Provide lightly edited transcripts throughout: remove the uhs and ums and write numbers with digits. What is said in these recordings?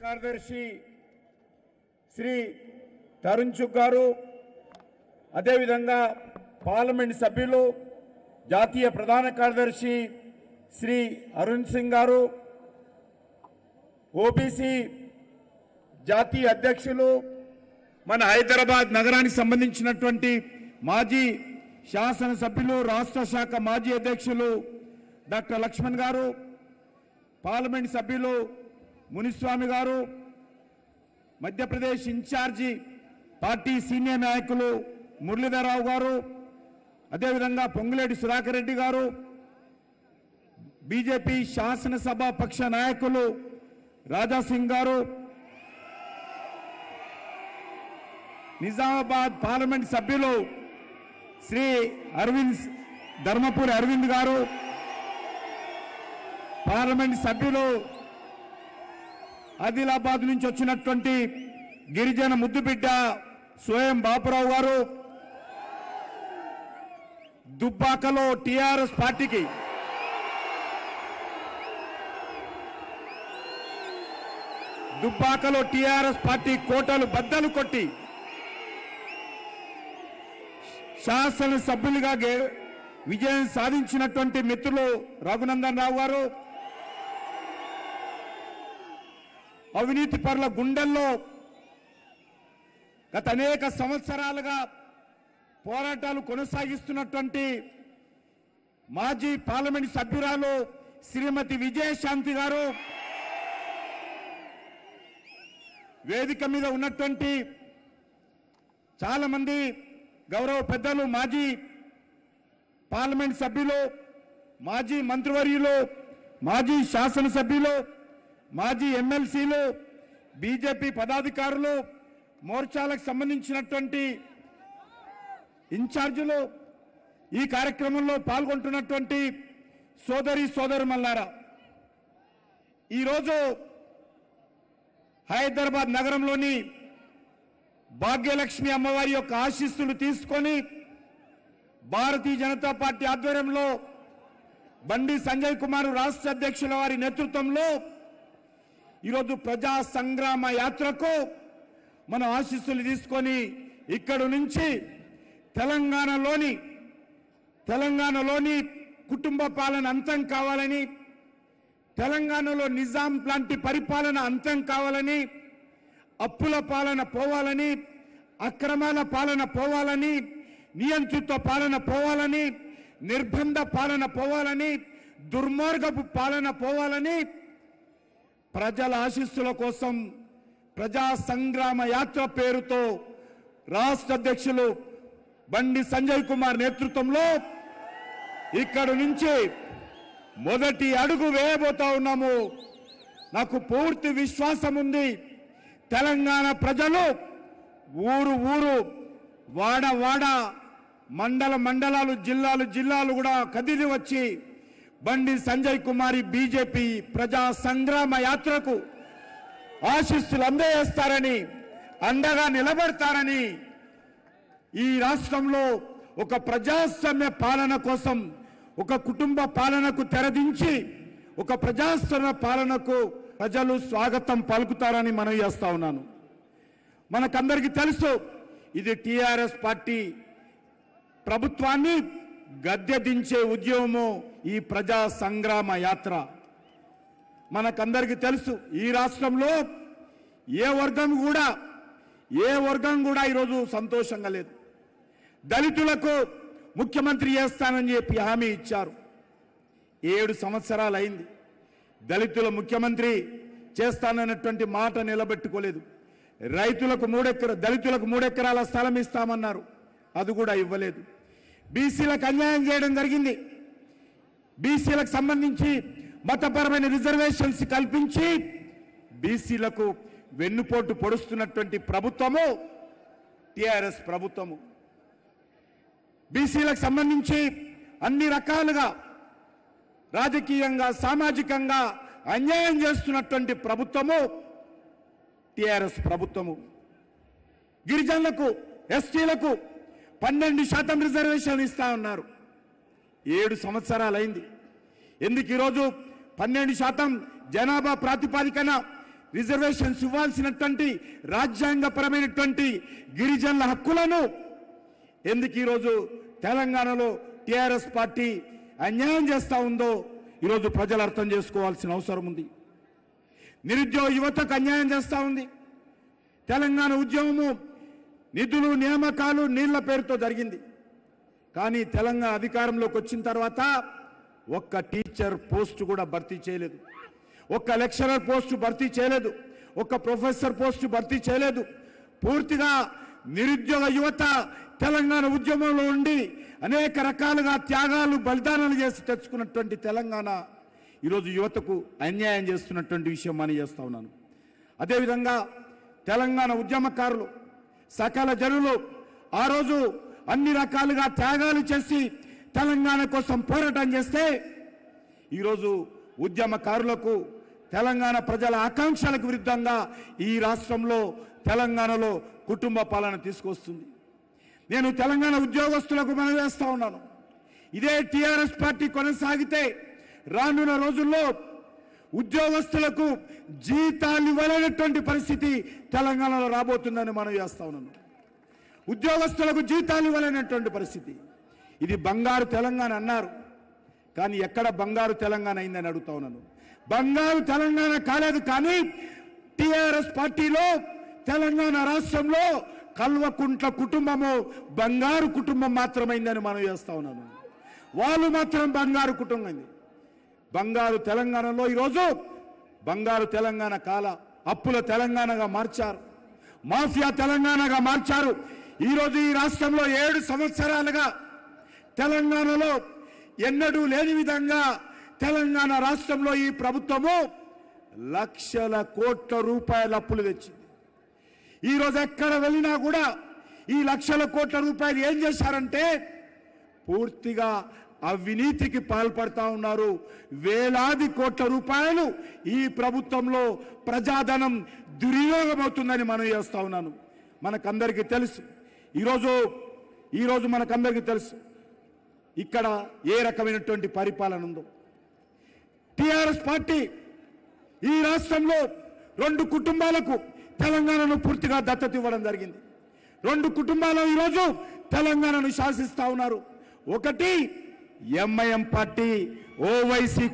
కార్యదర్శి శ్రీ తరుణ్ చుగ్ గారు, అదేవిధంగా పార్లమెంట్ సభ్యులు, జాతీయ ప్రధాన కార్యదర్శి శ్రీ అరుణ్ సింగ్ గారు, ఓబీసీ జాతీయ అధ్యక్షులు, మన హైదరాబాద్ నగరానికి సంబంధించినటువంటి మాజీ శాసనసభ్యులు, రాష్ట్ర శాఖ మాజీ అధ్యక్షులు డాక్టర్ లక్ష్మణ్ గారు, పార్లమెంట్ సభ్యులు మునిస్వామి గారు, మధ్యప్రదేశ్ ఇన్ఛార్జి పార్టీ సీనియర్ నాయకులు మురళీధరరావు గారు, అదేవిధంగా పొంగులేటి సుధాకర్ రెడ్డి గారు, బీజేపీ శాసనసభ పక్ష నాయకులు రాజాసింగ్ గారు, నిజామాబాద్ పార్లమెంట్ సభ్యులు శ్రీ అరవింద్ ధర్మపురి అరవింద్ గారు, పార్లమెంట్ సభ్యులు ఆదిలాబాద్ నుంచి వచ్చినటువంటి గిరిజన ముద్దుబిడ్డ సోయం బాపురావు గారు, దుబ్బాకలో టిఆర్ఎస్ పార్టీకి కోటలు బద్దలు కొట్టి శాసనసభ్యులుగా విజయం సాధించినటువంటి మిత్రులు రఘునందన్ రావు గారు, అవినీతి పరుల గుండెల్లో గత అనేక సంవత్సరాలుగా పోరాటాలు కొనసాగిస్తున్నటువంటి మాజీ పార్లమెంట్ సభ్యురాలు శ్రీమతి విజయశాంతి గారు, వేదిక మీద ఉన్నటువంటి చాలా మంది గౌరవ పెద్దలు, మాజీ పార్లమెంట్ సభ్యులు, మాజీ మంత్రివర్యులు, మాజీ శాసనసభ్యులు, మాజీ ఎమ్మెల్సీలు, బీజేపీ పదాధికారులు, మోర్చాలకు సంబంధించినటువంటి ఇన్ఛార్జీలు, ఈ కార్యక్రమంలో పాల్గొంటున్నటువంటి సోదరి సోదరుమల్లారా, ఈరోజు హైదరాబాద్ నగరంలోని భాగ్యలక్ష్మి అమ్మవారి యొక్క ఆశీస్సులు తీసుకొని భారతీయ జనతా పార్టీ ఆధ్వర్యంలో బండి సంజయ్ కుమార్ రాష్ట్ర అధ్యక్షుల వారి నేతృత్వంలో ఈరోజు ప్రజా సంగ్రామ యాత్రకు మనం ఆశీస్సులు తీసుకొని ఇక్కడి నుంచి తెలంగాణలోని కుటుంబ పాలన అంతం కావాలని, తెలంగాణలో నిజాం లాంటి పరిపాలన అంతం కావాలని, అప్పుల పాలన పోవాలని, అక్రమాల పాలన పోవాలని, నియంత్రిత పాలన పోవాలని, నిర్బంధ పాలన పోవాలని, దుర్మార్గపు పాలన పోవాలని ప్రజల ఆశీస్సుల కోసం ప్రజా సంగ్రామ యాత్ర పేరుతో రాష్ట్ర అధ్యక్షులు బండి సంజయ్ కుమార్ నేతృత్వంలో ఇక్కడి నుంచి మొదటి అడుగు వేయబోతా ఉన్నాము. నాకు పూర్తి విశ్వాసం ఉంది, తెలంగాణ ప్రజలు ఊరు ఊరు, వాడ వాడ, మండల మండలాలు, జిల్లాలు జిల్లాలు కూడా కదిలి వచ్చి బండి సంజయ్ కుమార్ బీజేపీ ప్రజా సంగ్రామ యాత్రకు ఆశీస్సులు అందజేస్తారని, అండగా నిలబడతారని, ఈ రాష్ట్రంలో ఒక ప్రజాస్వామ్య పాలన కోసం, ఒక కుటుంబ పాలనకు తెరదించి ఒక ప్రజాస్వామ్య పాలనకు ప్రజలు స్వాగతం పలుకుతారని మనవి చేస్తా ఉన్నాను. మనకందరికీ తెలుసు, ఇది టిఆర్ఎస్ పార్టీ ప్రభుత్వాన్ని గద్దెదించే ఉద్యమము ఈ ప్రజా సంగ్రామ యాత్ర. మనకందరికీ తెలుసు, ఈ రాష్ట్రంలో ఏ వర్గం కూడా ఈరోజు సంతోషంగా లేదు. దళితులకు ముఖ్యమంత్రి చేస్తానని చెప్పి హామీ ఇచ్చారు, 7 సంవత్సరాలు అయింది. దళితుల ముఖ్యమంత్రి చేస్తానన్నటువంటి మాట నిలబెట్టుకోలేదు. దళితులకు 3 ఎకరాల స్థలం ఇస్తామన్నారు, అది కూడా ఇవ్వలేదు. బీసీలకు అన్యాయం చేయడం జరిగింది. బీసీలకు సంబంధించి మతపరమైన రిజర్వేషన్స్ కల్పించి బీసీలకు వెన్నుపోటు పొడుస్తున్నటువంటి ప్రభుత్వము టిఆర్ఎస్ ప్రభుత్వము. బీసీలకు సంబంధించి అన్ని రకాలుగా రాజకీయంగా, సామాజికంగా అన్యాయం చేస్తున్నటువంటి ప్రభుత్వము టిఆర్ఎస్ ప్రభుత్వము. గిరిజనులకు, ఎస్టీలకు 12% రిజర్వేషన్ ఇస్తా ఉన్నారు, 7 సంవత్సరాలు అయింది. ఎందుకు ఈరోజు 12% జనాభా ప్రాతిపదికన రిజర్వేషన్స్ ఇవ్వాల్సినటువంటి రాజ్యాంగపరమైనటువంటి గిరిజనుల హక్కులను ఎందుకు ఈ రోజు తెలంగాణలో టిఆర్ఎస్ పార్టీ అన్యాయం చేస్తా ఉందో ఈ రోజు ప్రజలు అర్థం చేసుకోవాల్సిన అవసరం ఉంది. నిరుద్యోగ యువతకు అన్యాయం చేస్తా ఉంది. తెలంగాణ ఉద్యమము నిధులు నియామకాలు నీళ్ల పేరుతో జరిగింది. కానీ తెలంగాణ అధికారంలోకి వచ్చిన తర్వాత ఒక్క టీచర్ పోస్టు కూడా భర్తీ చేయలేదు, ఒక్క లెక్చరర్ పోస్టు భర్తీ చేయలేదు, ఒక్క ప్రొఫెసర్ పోస్టు భర్తీ చేయలేదు. పూర్తిగా నిరుద్యోగ యువత తెలంగాణ ఉద్యమంలో ఉండి అనేక రకాలుగా త్యాగాలు బలిదానాలు చేసి తెచ్చుకున్నటువంటి తెలంగాణ ఈరోజు యువతకు అన్యాయం చేస్తున్నటువంటి విషయం మనం చేస్తూ ఉన్నాను. అదేవిధంగా తెలంగాణ ఉద్యమకారులు సకల జనులు ఆ రోజు అన్ని రకాలుగా త్యాగాలు చేసి తెలంగాణ కోసం పోరాటం చేస్తే ఈరోజు ఉద్యమకారులకు తెలంగాణ ప్రజల ఆకాంక్షలకు విరుద్ధంగా ఈ రాష్ట్రంలో తెలంగాణలో కుటుంబ పాలన తీసుకొస్తుంది. నేను తెలంగాణ ఉద్యోగస్తులకు మనవి చేస్తా ఉన్నాను, ఇదే టీఆర్ఎస్ పార్టీ కొనసాగితే రానున్న రోజుల్లో ఉద్యోగస్తులకు జీతాలు ఇవ్వలేనటువంటి పరిస్థితి తెలంగాణలో రాబోతుందని మనవి చేస్తా ఉన్నాను. ఉద్యోగస్తులకు జీతాలు ఇవ్వలేనటువంటి పరిస్థితి, ఇది బంగారు తెలంగాణ అన్నారు, కానీ ఎక్కడ బంగారు తెలంగాణ అయిందని అడుగుతా ఉన్నాను. బంగారు తెలంగాణ కాలేదు, కానీ టిఆర్ఎస్ పార్టీలో తెలంగాణ రాష్ట్రంలో కల్వకుంట్ల కుటుంబము బంగారు కుటుంబం మాత్రమైందని మనం చేస్తా ఉన్నాను. వాళ్ళు మాత్రం బంగారు కుటుంబం అయింది. బంగారు తెలంగాణలో ఈరోజు బంగారు తెలంగాణ కాల అప్పుల తెలంగాణగా మార్చారు, మాఫియా తెలంగాణగా మార్చారు. ఈరోజు ఈ రాష్ట్రంలో 7 సంవత్సరాలుగా తెలంగాణలో ఎన్నడూ లేని విధంగా తెలంగాణ రాష్ట్రంలో ఈ ప్రభుత్వము లక్షల కోట్ల రూపాయల అప్పులు తెచ్చింది. ఈరోజు ఎక్కడ వెళ్ళినా కూడా ఈ లక్షల కోట్ల రూపాయలు ఏం చేశారంటే పూర్తిగా అవినీతికి పాల్పడతా ఉన్నారు. వేలాది కోట్ల రూపాయలు ఈ ప్రభుత్వంలో ప్రజాధనం దుర్వినియోగం అవుతుందని మనం చేస్తా ఉన్నాను. మనకందరికీ తెలుసు, ఈరోజు మనకందరికీ తెలుసు ఇక్కడ ఏ రకమైనటువంటి పరిపాలన ఉందో. టిఆర్ఎస్ పార్టీ ఈ రాష్ట్రంలో 2 కుటుంబాలకు తెలంగాణను పూర్తిగా దత్తత ఇవ్వడం జరిగింది. 2 కుటుంబాలు ఈరోజు తెలంగాణను శాసిస్తా ఉన్నారు. ఒకటి ఎంఐఎం పార్టీ ఓవైసీ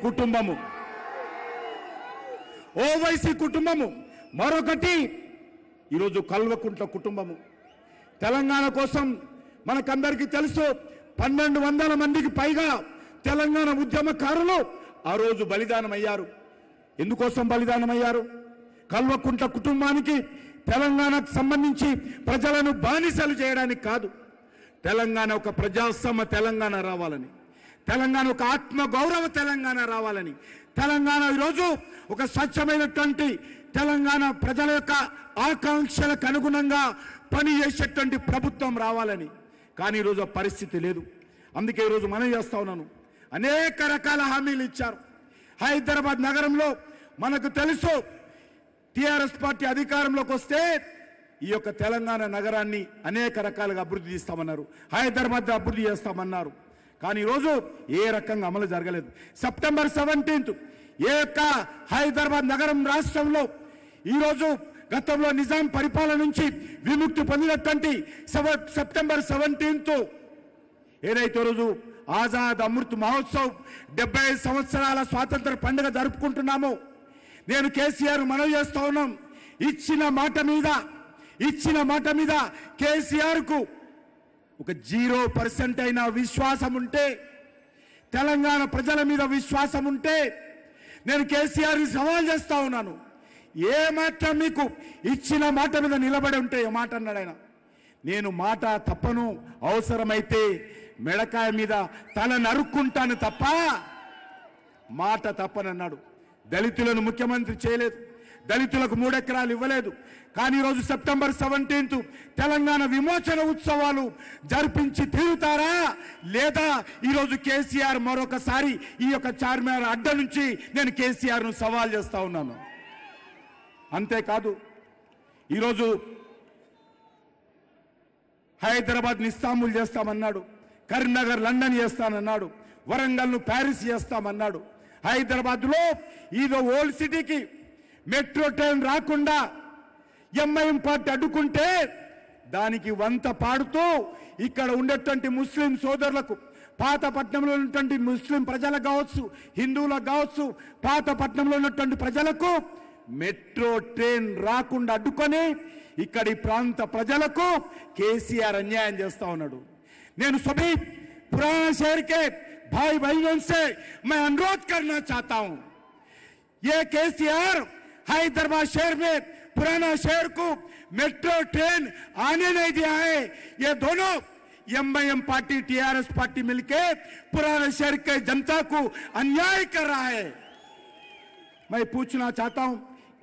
కుటుంబము, మరొకటి ఈరోజు కల్వకుంట్ల కుటుంబము. తెలంగాణ కోసం మనకందరికీ తెలుసు 1200 మందికి పైగా తెలంగాణ ఉద్యమకారులు ఆ రోజు బలిదానమయ్యారు. ఎందుకోసం బలిదానమయ్యారు? కల్వకుంట్ల కుటుంబానికి తెలంగాణకు సంబంధించి ప్రజలను బానిసలు చేయడానికి కాదు, తెలంగాణ ఒక ప్రజాస్వామ్య తెలంగాణ రావాలని, తెలంగాణ ఒక ఆత్మ గౌరవ తెలంగాణ రావాలని, తెలంగాణ ఈరోజు ఒక స్వచ్ఛమైనటువంటి తెలంగాణ ప్రజల యొక్క ఆకాంక్షలకు అనుగుణంగా పనిచేసేటువంటి ప్రభుత్వం రావాలని. కానీ ఈరోజు ఆ పరిస్థితి లేదు. అందుకే ఈరోజు మనం చేస్తా ఉన్నాను, అనేక రకాల హామీలు ఇచ్చారు. హైదరాబాద్ నగరంలో మనకు తెలుసు టిఆర్ఎస్ పార్టీ అధికారంలోకి వస్తే ఈ యొక్క తెలంగాణ నగరాన్ని అనేక రకాలుగా అభివృద్ధి చేస్తామన్నారు, హైదరాబాద్ అభివృద్ధి చేస్తామన్నారు. కానీ ఈరోజు ఏ రకంగా అమలు జరగలేదు. సెప్టెంబర్ 17 ఏ యొక్క హైదరాబాద్ నగరం రాష్ట్రంలో ఈరోజు గతంలో నిజాం పరిపాలన నుంచి విముక్తి పొందినటువంటి సెప్టెంబర్ 17 ఏదైతే రోజు ఆజాద్ అమృత్ మహోత్సవ్ 75 సంవత్సరాల స్వాతంత్ర పండుగ జరుపుకుంటున్నామో, నేను కేసీఆర్ మనవి చేస్తా ఉన్నాం, ఇచ్చిన మాట మీద కేసీఆర్ కు ఒక 0% అయినా విశ్వాసం ఉంటే, తెలంగాణ ప్రజల మీద విశ్వాసం ఉంటే నేను కేసీఆర్ని సవాల్ చేస్తా ఉన్నాను, ఏ మాత్రం మీకు ఇచ్చిన మాట మీద నిలబడి ఉంటే ఏ మాట అన్నాడు ఆయన, నేను మాట తప్పను, అవసరమైతే మెడకాయ మీద తల నరుక్కుంటాను తప్ప మాట తప్పనన్నాడు. దళితులను ముఖ్యమంత్రి చేయలేదు, దళితులకు 3 ఎకరాలు ఇవ్వలేదు. కానీ ఈరోజు సెప్టెంబర్ 17 తెలంగాణ విమోచన ఉత్సవాలు జరిపించి తీరుతారా లేదా? ఈరోజు కేసీఆర్ మరొకసారి ఈ యొక్క చార్మినార్ అడ్డ నుంచి నేను కేసీఆర్ను సవాల్ చేస్తా ఉన్నాను. అంతేకాదు ఈరోజు హైదరాబాద్ని ఇస్తాంబుల్ చేస్తామన్నాడు, కరీంనగర్ లండన్ చేస్తానన్నాడు, వరంగల్ను ప్యారిస్ చేస్తామన్నాడు. హైదరాబాద్లో ఈదో ఓల్డ్ సిటీకి మెట్రో ట్రైన్ రాకుండా ఎంఐఎం పార్టీ అడ్డుకుంటే దానికి వంత పాడుతూ ఇక్కడ ఉండేటువంటి ముస్లిం సోదరులకు, పాతపట్నంలో ఉన్నటువంటి ముస్లిం ప్రజలకు కావచ్చు, హిందువులకు కావచ్చు, పాతపట్నంలో ఉన్నటువంటి ప్రజలకు మెట్రో ట్రైన్ రాకుండా అడ్డుకొని ఇక్కడి ప్రాంత ప్రజలకు కేసీఆర్ అన్యాయం చేస్తా ఉన్నాడు। నేను సభీ पुराना शहर के भाई बहनों से मैं अनुरोध करना चाहता हूं, ये केसीआर हैदराबाद शहर में पुराना शहर को मेट्रो ट्रेन आने नहीं दिया है। ये दोनों एमआईएम पार्टी टीआरएस पार्टी मिलकर पुराना शहर के जनता को अन्याय कर रहा है। मैं पूछना चाहता हूं,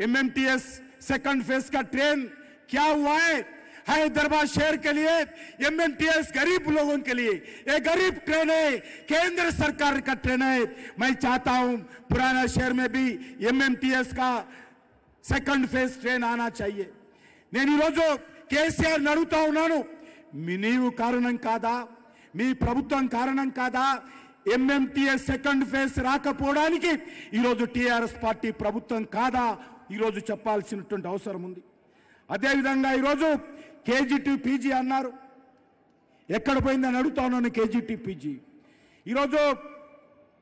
एमएमटीएस सेकंड फेज का ट्रेन क्या हुआ है? हैदराबाद शहर के लिए एमएमटीएस गरीब लोगों के लिए ये गरीब ट्रेन है, केंद्र सरकार का ट्रेन है। मैं चाहता हूं पुराना शहर में भी एमएमटीएस का सेकंड फेज ट्रेन आना चाहिए। నేను రోజు కేసీఆర్ నడుతా ఉన్నాను, నీవు కారణం కాదా, మీ ప్రభుత్వం కారణం కాదా ఎంఎంటీఎస్ సెకండ్ ఫేజ్ రాకపోవడానికి ఈ రోజు టిఆర్ఎస్ పార్టీ ప్రభుత్వం కాదా? ఈ రోజు చెప్పాల్సినటువంటి అవసరం ఉంది। అదే విధంగా ఈ రోజు కేజీటీ పీజీ అన్నారు, ఎక్కడ పోయిందని అడుగుతా ఉన్నాను। కేజీటీ పీజీ ఈరోజు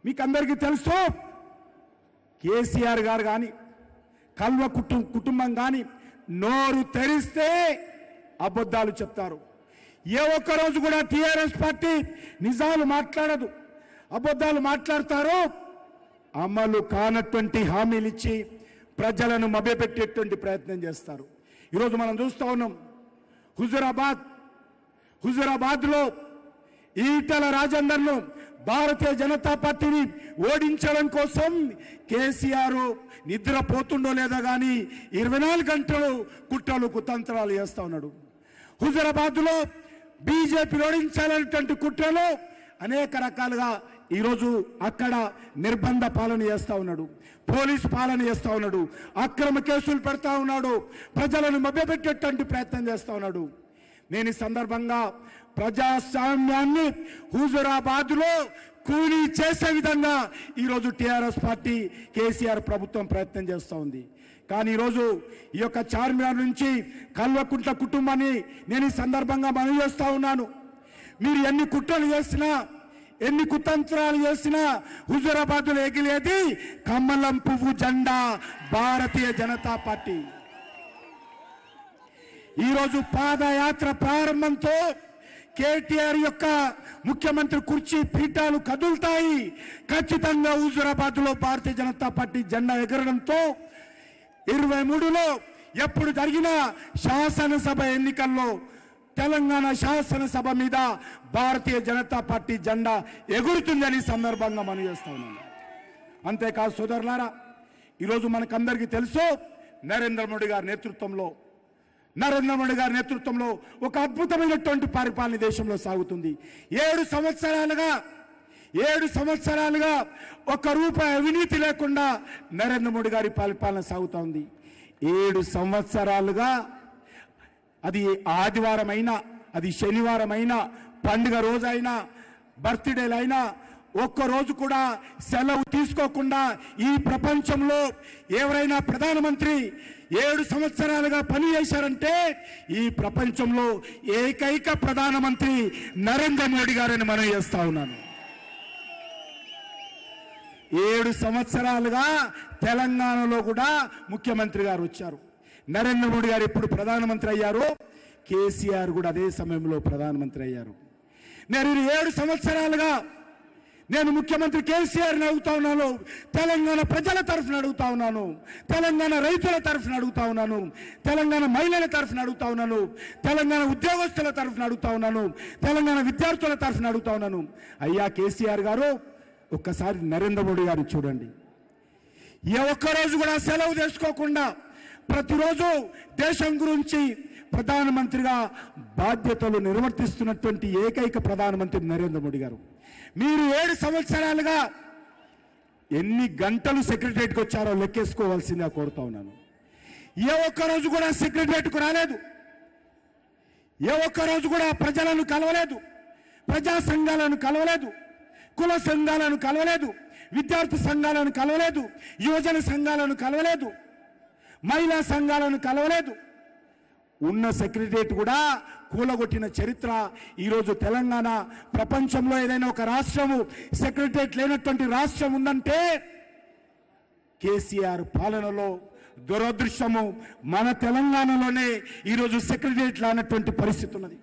మీకు అందరికీ తెలుసు, కేసీఆర్ గారు కానీ కల్వ కుటుంబం కానీ నోరు తెరిస్తే అబద్ధాలు చెప్తారు। ఏ ఒక్క రోజు కూడా టీఆర్ఎస్ పార్టీ నిజాలు మాట్లాడదు, అబద్ధాలు మాట్లాడతారు। అమలు కానటువంటి హామీలు ఇచ్చి ప్రజలను మభ్యపెట్టేటువంటి ప్రయత్నం చేస్తారు। ఈరోజు మనం చూస్తూ ఉన్నాం, హుజూరాబాద్లో ఈటల రాజేందర్ను భారతీయ జనతా పార్టీని ఓడించడం కోసం కేసీఆర్ నిద్రపోతుండో లేదా కానీ 24 గంటలు కుట్రలు కుతంత్రాలు చేస్తా ఉన్నాడు। హుజూరాబాద్లో బీజేపీని ఓడించాలనేటువంటి కుట్రలు అనేక రకాలుగా ఈరోజు అక్కడ నిర్బంధ పాలన చేస్తా ఉన్నాడు, పోలీస్ పాలన చేస్తా ఉన్నాడు, అక్రమ కేసులు పెడతా ఉన్నాడు, ప్రజలను మభ్యపెట్టేటువంటి ప్రయత్నం చేస్తా ఉన్నాడు। నేను ఈ సందర్భంగా ప్రజాస్వామ్యాన్ని హుజూరాబాద్లో కూలీ చేసే విధంగా ఈరోజు టీఆర్ఎస్ పార్టీ కేసీఆర్ ప్రభుత్వం ప్రయత్నం చేస్తూ ఉంది। కానీ ఈరోజు ఈ యొక్క చార్మినార్ నుంచి కల్వకుంట్ల కుటుంబాన్ని నేను ఈ సందర్భంగా మనవి చేస్తూ ఉన్నాను, మీరు ఎన్ని కుట్రలు చేసినా ఎన్ని కుతంత్రాలు చేసినా హుజూరాబాద్లో ఎగిలేది కమలం పువ్వు జెండా భారతీయ జనతా పార్టీ। ఈరోజు పాదయాత్ర ప్రారంభంతో కేటీఆర్ యొక్క ముఖ్యమంత్రి కుర్చీ పీఠాలు కదులుతాయి, ఖచ్చితంగా హుజూరాబాద్లో భారతీయ జనతా పార్టీ జెండా ఎగరడంతో 23లో ఎప్పుడు జరిగిన శాసనసభ ఎన్నికల్లో తెలంగాణ శాసనసభ మీద భారతీయ జనతా పార్టీ జెండా ఎగురుతుందని సందర్భంగా మనం చేస్తా ఉన్నాం। అంతేకాదు సోదరులారా, ఈరోజు మనకందరికీ తెలుసు నరేంద్ర మోడీ గారి నేతృత్వంలో ఒక అద్భుతమైనటువంటి పరిపాలన దేశంలో సాగుతుంది। 7 సంవత్సరాలుగా ఒక రూపాయి అవినీతి లేకుండా నరేంద్ర మోడీ గారి పరిపాలన సాగుతా ఉంది। 7 సంవత్సరాలుగా అది ఆదివారం అయినా, అది శనివారం అయినా, పండుగ రోజైనా, బర్త్డేలైనా ఒక్కరోజు కూడా సెలవు తీసుకోకుండా ఈ ప్రపంచంలో ఎవరైనా ప్రధానమంత్రి 7 సంవత్సరాలుగా పనిచేశారంటే ఈ ప్రపంచంలో ఏకైక ప్రధానమంత్రి నరేంద్ర మోడీ గారని మనం చేస్తా ఉన్నాను। 7 సంవత్సరాలుగా తెలంగాణలో కూడా ముఖ్యమంత్రి గారు వచ్చారు, నరేంద్ర మోడీ గారు ఇప్పుడు ప్రధానమంత్రి అయ్యారు, కేసీఆర్ కూడా అదే సమయంలో ప్రధానమంత్రి అయ్యారు। నేను 7 సంవత్సరాలుగా నేను ముఖ్యమంత్రి కేసీఆర్ని అడుగుతా ఉన్నాను, తెలంగాణ ప్రజల తరఫున అడుగుతా ఉన్నాను, తెలంగాణ రైతుల తరఫున అడుగుతా ఉన్నాను, తెలంగాణ మహిళల తరఫున అడుగుతా ఉన్నాను, తెలంగాణ ఉద్యోగస్తుల తరఫున అడుగుతా ఉన్నాను, తెలంగాణ విద్యార్థుల తరఫున అడుగుతా ఉన్నాను, అయ్యా కేసీఆర్ గారు ఒక్కసారి నరేంద్ర మోడీ గారిని చూడండి, ఏ ఒక్కరోజు కూడా సెలవు తీసుకోకుండా ప్రతిరోజు దేశం గురించి ప్రధానమంత్రిగా బాధ్యతలు నిర్వర్తిస్తున్నటువంటి ఏకైక ప్రధానమంత్రి నరేంద్ర మోడీ గారు। మీరు 7 సంవత్సరాలుగా ఎన్ని గంటలు సెక్రటరియట్కి వచ్చారో లెక్కేసుకోవాల్సిందిగా కోరుతా ఉన్నాను। ఏ ఒక్కరోజు కూడా సెక్రటరియట్కు రాలేదు, ఏ ఒక్కరోజు కూడా ప్రజలను కలవలేదు, ప్రజా సంఘాలను కలవలేదు, కుల సంఘాలను కలవలేదు, విద్యార్థి సంఘాలను కలవలేదు, యువజన సంఘాలను కలవలేదు, మహిళా సంఘాలను కలవలేదు. ఉన్న సెక్రటరియట్ కూడా కూలగొట్టిన చరిత్ర ఈరోజు తెలంగాణ ప్రపంచంలో ఏదైనా ఒక రాష్ట్రము సెక్రటరియట్ లేనటువంటి రాష్ట్రం ఉందంటే కేసీఆర్ పాలనలో దురదృష్టము మన తెలంగాణలోనే ఈరోజు సెక్రటరియట్ లేనటువంటి పరిస్థితి ఉన్నది.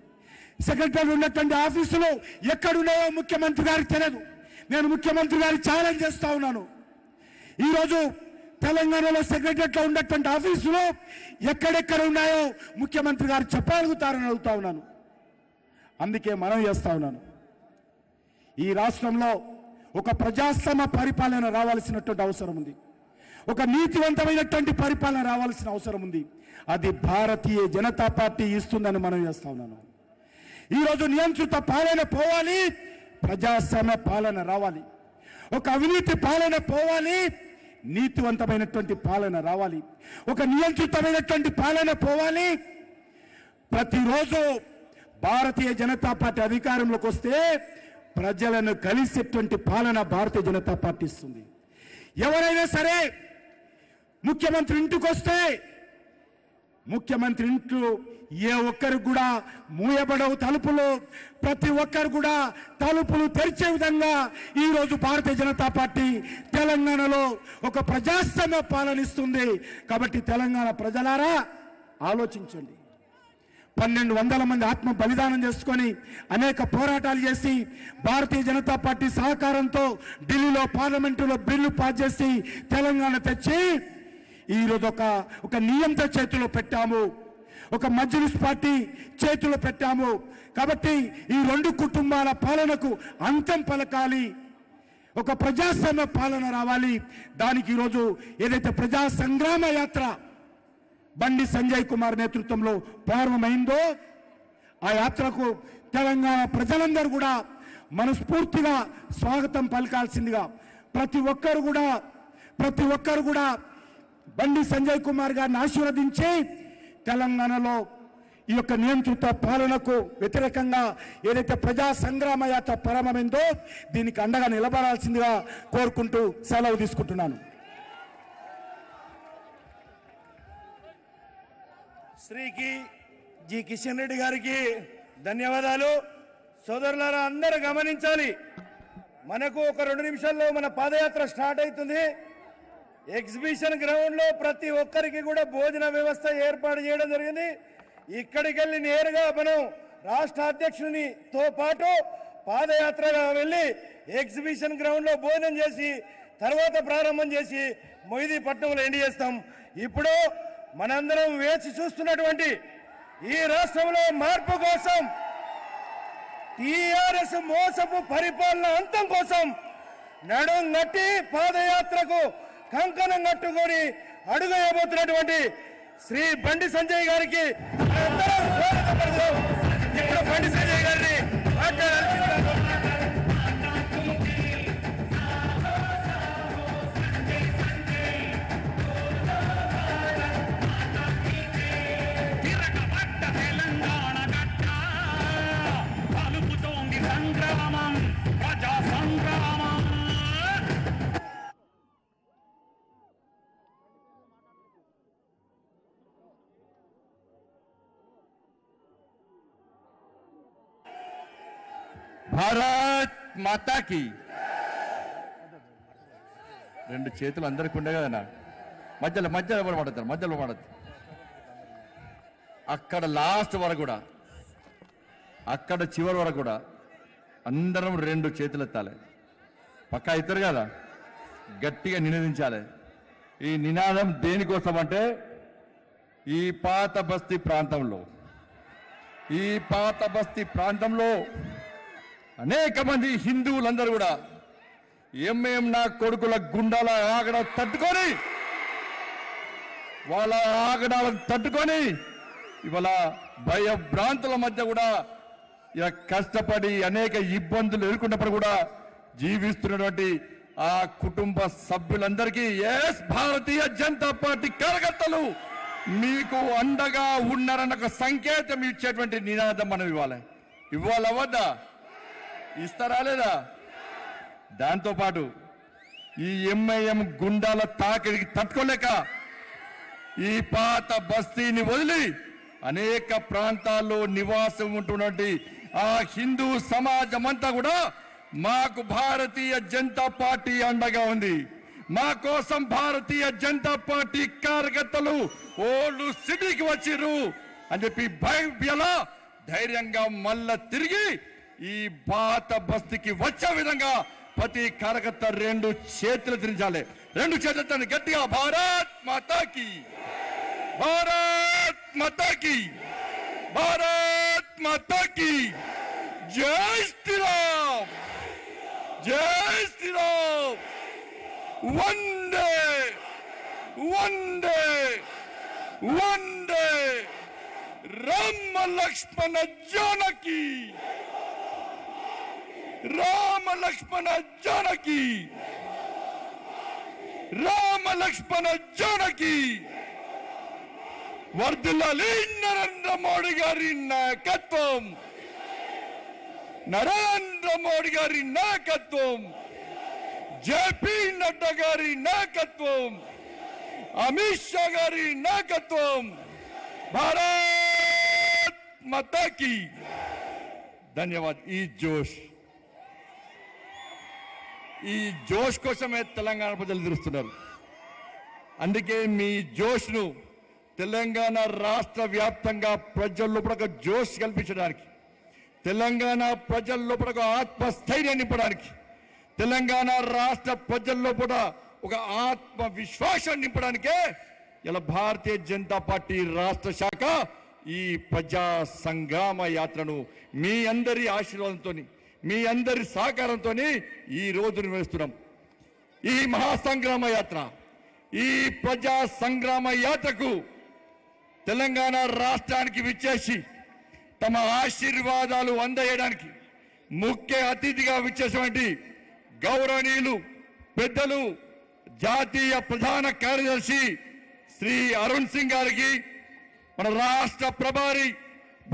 సెక్రటరీ ఉన్నటువంటి ఆఫీసులు ఎక్కడున్నాయో ముఖ్యమంత్రి గారికి తెలియదు. నేను ముఖ్యమంత్రి గారి ఛాలెంజ్ చేస్తా ఉన్నాను, ఈరోజు తెలంగాణలో సెక్రటరీలో ఉన్నటువంటి ఆఫీసులు ఎక్కడెక్కడ ఉన్నాయో ముఖ్యమంత్రి గారు చెప్పగలుగుతారని అడుగుతా ఉన్నాను. అందుకే మనం చేస్తా ఉన్నాను, ఈ రాష్ట్రంలో ఒక ప్రజాస్వామ్య పరిపాలన రావాల్సినటువంటి అవసరం ఉంది, ఒక నీతివంతమైనటువంటి పరిపాలన రావాల్సిన అవసరం ఉంది. అది భారతీయ జనతా పార్టీ ఇస్తుందని మనం చేస్తా ఉన్నాను. ఈరోజు నియంత్రిత పాలన పోవాలి, ప్రజాస్వామ్య పాలన రావాలి, ఒక అవినీతి పాలన పోవాలి, నీతివంతమైనటువంటి పాలన రావాలి, ఒక నియంత్రితమైనటువంటి పాలన పోవాలి. ప్రతిరోజు భారతీయ జనతా పార్టీ అధికారంలోకి వస్తే ప్రజలను కలిసేటువంటి పాలన భారతీయ జనతా పార్టీ ఇస్తుంది. ఎవరైనా సరే ముఖ్యమంత్రి ఇంటికి వస్తే ముఖ్యమంత్రి ఇంట్లో ఏ ఒక్కరు కూడా మూయబడవు తలుపులు, ప్రతి ఒక్కరు కూడా తలుపులు తెరిచే విధంగా ఈరోజు భారతీయ జనతా పార్టీ తెలంగాణలో ఒక ప్రజాస్వామ్య పాలనిస్తుంది. కాబట్టి తెలంగాణ ప్రజలారా ఆలోచించండి, 1200 మంది ఆత్మ బలిదానం చేసుకొని అనేక పోరాటాలు చేసి భారతీయ జనతా పార్టీ సహకారంతో ఢిల్లీలో పార్లమెంటులో బిల్లు పాస్ చేసి తెలంగాణ తెచ్చి ఈరోజు ఒక నియంత్రణ చేతిలో పెట్టాము, ఒక మజ్లిస్ పార్టీ చేతిలో పెట్టాము. కాబట్టి ఈ రెండు కుటుంబాల పాలనకు అంతం పలకాలి, ఒక ప్రజాస్వామ్య పాలన రావాలి. దానికి ఈరోజు ఏదైతే ప్రజా సంగ్రామ యాత్ర బండి సంజయ్ కుమార్ నేతృత్వంలో ప్రారంభమైందో ఆ యాత్రకు తెలంగాణ ప్రజలందరూ కూడా మనస్ఫూర్తిగా స్వాగతం పలకాల్సిందిగా ప్రతి ఒక్కరు కూడా బండి సంజయ్ కుమార్ గారిని ఆశీర్వదించి తెలంగాణలో ఈ యొక్క నియంత్రిత పాలనకు వ్యతిరేకంగా ఏదైతే ప్రజా సంగ్రామ యాత్ర ప్రారంభమైందో దీనికి అండగా నిలబడాల్సిందిగా కోరుకుంటూ సెలవు తీసుకుంటున్నాను. శ్రీకి జి కిషన్ రెడ్డి గారికి ధన్యవాదాలు. సోదరులారా అందరూ గమనించాలి, మనకు ఒక 2 నిమిషాల్లో మన పాదయాత్ర స్టార్ట్ అవుతుంది. ఎగ్జిబిషన్ గ్రౌండ్లో ప్రతి ఒక్కరికి కూడా భోజన వ్యవస్థ ఏర్పాటు చేయడం జరిగింది. ఇక్కడికి వెళ్ళి నేరుగా మనం రాష్ట్ర అధ్యక్షునితో పాటు పాదయాత్రగా వెళ్ళి ఎగ్జిబిషన్ గ్రౌండ్లో భోజనం చేసి తర్వాత ప్రారంభం చేసి మొయిదీపట్నంలో ఎండ్ చేస్తాం. ఇప్పుడు మనందరం వేచి చూస్తున్నటువంటి ఈ రాష్ట్రంలో మార్పు కోసం, టీఆర్ఎస్ మోసపు పరిపాలన అంతం కోసం నడుం కట్టి పాదయాత్రకు కంకణం కట్టుకొని అడుగేయబోతున్నటువంటి శ్రీ బండి సంజయ్ గారికి మనందరం స్వాగతం పలుకుదాం. ఇప్పుడు బండి సంజయ్ గారిని మాట్లాడాల్సిందిగా భారత్ మాతాకి రెండు చేతులు అందరికి ఉండే కదా, మధ్యలో పడతారు. అక్కడ లాస్ట్ వరకు కూడా, అక్కడ చివరి వరకు కూడా అందరం 2 చేతులు ఎత్తాలి. పక్కా ఇద్దరు కదా, గట్టిగా నినాదించాలి. ఈ నినాదం దేనికోసం అంటే, ఈ పాత బస్తీ ప్రాంతంలో అనేక మంది హిందువులందరూ కూడా ఎంఏం నా కొడుకుల గుండాల ఆగడ తట్టుకొని, వాళ్ళ ఆగడాలను తట్టుకొని ఇవాళ భయభ్రాంతుల మధ్య కూడా ఇలా కష్టపడి అనేక ఇబ్బందులు ఎదుర్కొన్నప్పుడు కూడా జీవిస్తున్నటువంటి ఆ కుటుంబ సభ్యులందరికీ ఎస్ భారతీయ జనతా పార్టీ కార్యకర్తలు మీకు అండగా ఉన్నారన్న ఒక సంకేతం ఇచ్చేటువంటి నినాదం మనం ఇవాళ వద్దా ఇస్తారా లేదా? దాంతోపాటు ఈ ఎంఐఎం గుండాల తాకిడికి తట్టుకోలేక ఈ పాత బస్తీని వదిలి అనేక ప్రాంతాల్లో నివాసం ఉంటున్నటువంటి ఆ హిందూ సమాజం అంతా కూడా మాకు భారతీయ జనతా పార్టీ అండగా ఉంది. మా కోసం భారతీయ జనతా పార్టీ కార్యకర్తలు ఓళ్ళు సిటీకి వచ్చిర్రు అని చెప్పి భయపడలా ధైర్యంగా మళ్ళా తిరిగి ఈ పాత బస్తీకి వచ్చే విధంగా ప్రతి కార్యకర్త రెండు చేతులు తిరించాలి. రెండు చేతులతో గట్టిగా భారత్ మాతాకి, భారత్ మాతాకి, భారత్ మాతాకి. జై శ్రీరామ్, జై శ్రీరామ్. వందే వందే వందే రామ లక్ష్మణ జానకి, రామ లక్ష్మణ జానకి, రామ లక్ష్మణ జానకి. వర్ధిల్లాలి నరేంద్ర మోడీ గారి నాయకత్వం, నరేంద్ర మోడీ గారి నాయకత్వం, జేపీ నడ్డా గారి నాయకత్వం, అమిత్ షా గారి నాయకత్వం. భారత్ మాతా కీ. ధన్యవాద్. ఈ జోష్ కోసమే తెలంగాణ ప్రజలు తెలుస్తున్నారు. అందుకే మీ జోష్ను తెలంగాణ రాష్ట్ర వ్యాప్తంగా ప్రజల లోపల జోష్ కల్పించడానికి, తెలంగాణ ప్రజల లోపల ఆత్మస్థైర్యం నింపడానికి, తెలంగాణ రాష్ట్ర ప్రజల్లో కూడా ఒక ఆత్మవిశ్వాసం నింపడానికే ఇలా భారతీయ జనతా పార్టీ రాష్ట్ర శాఖ ఈ ప్రజా సంగ్రామ యాత్రను మీ అందరి ఆశీర్వాదంతో, మీ అందరి సహకారంతో ఈ రోజు నిర్వహిస్తున్నాం. ఈ మహాసంగ్రామ యాత్ర, ఈ ప్రజా సంగ్రామ యాత్రకు తెలంగాణ రాష్ట్రానికి విచ్చేసి తమ ఆశీర్వాదాలు అందజేయడానికి ముఖ్య అతిథిగా విచ్చేసినటువంటి గౌరవనీయులు పెద్దలు జాతీయ ప్రధాన కార్యదర్శి శ్రీ అరుణ్ సింగ్ గారికి, మన రాష్ట్ర ప్రభారి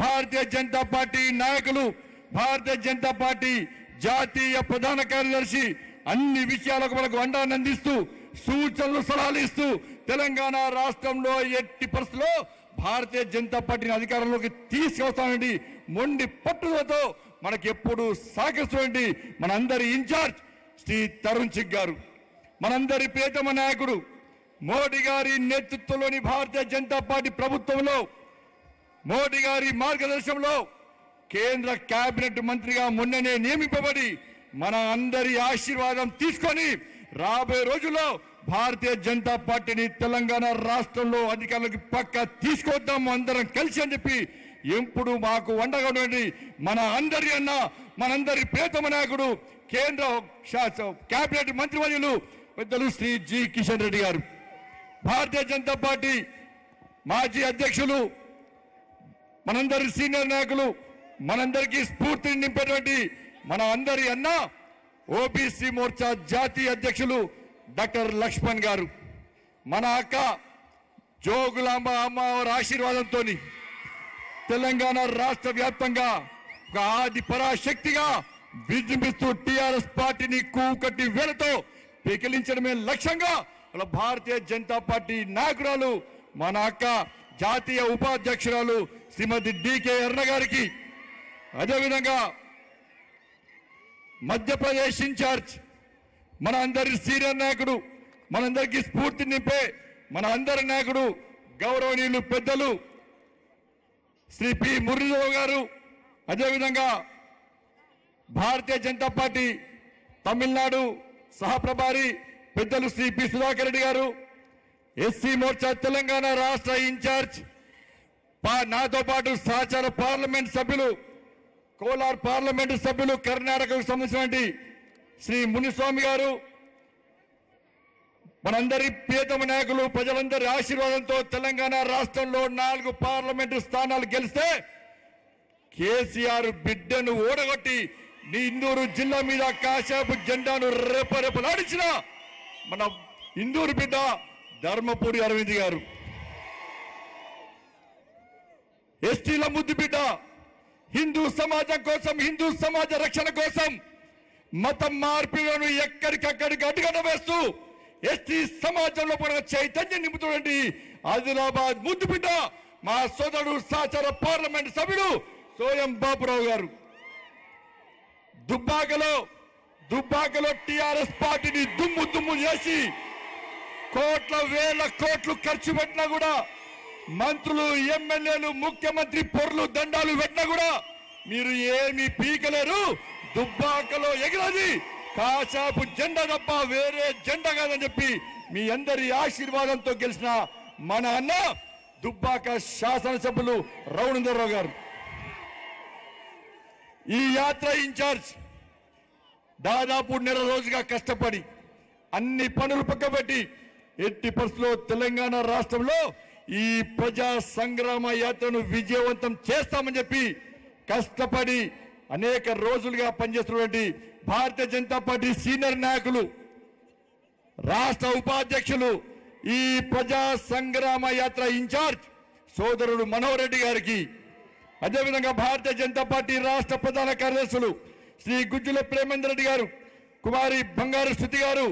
భారతీయ జనతా పార్టీ నాయకులు, భారతీయ జనతా పార్టీ జాతీయ ప్రధాన కార్యదర్శి అన్ని విషయాలకు మనకు అండాన్ని అందిస్తూ, సూచనలు సలహాలు ఇస్తూ, తెలంగాణ రాష్ట్రంలో ఎట్టి పరిస్థితుల్లో భారతీయ జనతా పార్టీని అధికారంలోకి తీసుకువస్తామండి మొండి పట్టుదలతో మనకి ఎప్పుడు సాగిస్తుండి మనందరి ఇన్ఛార్జ్ శ్రీ తరుణ్ చుగ్ గారు, మనందరి ప్రియతమ నాయకుడు. మోడీ గారి నేతృత్వంలోని భారతీయ జనతా పార్టీ ప్రభుత్వంలో, మోడీ గారి మార్గదర్శనంలో కేంద్ర కేబినెట్ మంత్రిగా మొన్ననే నియమింపబడి మన అందరి ఆశీర్వాదం తీసుకొని రాబోయే రోజుల్లో భారతీయ జనతా పార్టీని తెలంగాణ రాష్ట్రంలో అధికారులకి పక్క తీసుకొద్దాము అందరం కలిసి అని చెప్పి ఎప్పుడు మాకు వండగా మన అందరి అన్న, మనందరి ప్రియతమ నాయకుడు కేంద్ర కేబినెట్ మంత్రివర్యులు పెద్దలు శ్రీ జి కిషన్ రెడ్డి గారు, భారతీయ జనతా పార్టీ మాజీ అధ్యక్షులు, మనందరి సీనియర్ నాయకులు, మనందరికీ స్ఫూర్తిని నింపేటువంటి మన అందరి అన్న ఓబీసీ మోర్చా జాతీయ అధ్యక్షులు డాక్టర్ లక్ష్మణ్ గారు, మన అక్క జోగులాంబ అమ్మవారి ఆశీర్వాదంతో తెలంగాణ రాష్ట్ర వ్యాప్తంగా ఒక ఆది పరాశక్తిగా విజృంభిస్తూ టిఆర్ఎస్ పార్టీని కూకటి వేలతో పికిలించడమే లక్ష్యంగా భారతీయ జనతా పార్టీ నాయకురాలు మన అక్క జాతీయ ఉపాధ్యక్షురాలు శ్రీమతి డికే అరుణ గారికి, అదేవిధంగా మధ్యప్రదేశ్ ఇన్ఛార్జ్ మన అందరి సీనియర్ నాయకుడు, మనందరికీ స్ఫూర్తి నింపే మన అందరి నాయకుడు గౌరవనీయులు పెద్దలు శ్రీ పి మురళీధరరావు గారు, అదేవిధంగా భారతీయ జనతా పార్టీ తమిళనాడు సహప్రభారి పెద్దలు శ్రీ పి సుధాకర్ రెడ్డి గారు, ఎస్సీ మోర్చా తెలంగాణ రాష్ట్ర ఇన్ఛార్జ్ నాతో పాటు సహచార పార్లమెంట్ సభ్యులు, కోలార్ పార్లమెంటు సభ్యులు, కర్ణాటకకు సంబంధించినటువంటి శ్రీ మునిస్వామి గారు, మనందరి ప్రియతమ నాయకులు. ప్రజలందరి ఆశీర్వాదంతో తెలంగాణ రాష్ట్రంలో 4 పార్లమెంటు స్థానాలు గెలిస్తే కేసీఆర్ బిడ్డను ఓడగొట్టి నీ ఇందూరు జిల్లా మీద కాశాపు జెండాను రేపరేపలాడించిన మన ఇందూరు బిడ్డ ధర్మపురి అరవింద్ గారు, ఎస్టీల ముద్దు బిడ్డ, హిందూ సమాజం కోసం, హిందూ సమాజ రక్షణ కోసం మతం మార్పులను ఎక్కడికక్కడికి అడ్డుగడ వేస్తూ ఎస్టీ సమాజంలో కూడా చైతన్యం నింపుతున్నటువంటి ఆదిలాబాద్ ముద్దుబిడ్డ మా సోదరుడు సహచర పార్లమెంట్ సభ్యుడు సోయం బాబురావు గారు దుబ్బాకలో టిఆర్ఎస్ పార్టీని దుమ్ము దుమ్ము చేసి కోట్ల వేల కోట్లు ఖర్చు పెట్టినా కూడా, మంత్రులు ఎమ్మెల్యేలు ముఖ్యమంత్రి పొర్లు దండాలు పెట్టినా కూడా మీరు ఏమీ పీకలేరు. దుబ్బాకలో ఎగిరది కాశాపు జెండా తప్ప వేరే జెండా కాదని చెప్పి మీ అందరి ఆశీర్వాదంతో గెలిచిన మన అన్న దుబ్బాక శాసనసభ్యులు రవీంద్రరావు గారు, ఈ యాత్ర ఇన్ఛార్జ్, దాదాపు నెల రోజుగా కష్టపడి అన్ని పనులు పక్కబెట్టి ఎట్టి పరిస్థితుల్లో తెలంగాణ రాష్ట్రంలో ఈ ప్రజా సంగ్రామ యాత్రను విజయవంతం చేస్తామని చెప్పి కష్టపడి అనేక రోజులుగా పనిచేస్తున్నటువంటి భారతీయ జనతా పార్టీ సీనియర్ నాయకులు, రాష్ట్ర ఉపాధ్యక్షులు, ఈ ప్రజా సంగ్రామ యాత్ర ఇన్ఛార్జ్ సోదరుడు మనోహర్ రెడ్డి గారికి, అదేవిధంగా భారతీయ జనతా పార్టీ రాష్ట్ర ప్రధాన కార్యదర్శులు శ్రీ గుజ్జుల ప్రేమేందర్ రెడ్డి గారు, కుమారి బంగారు శృతి గారు,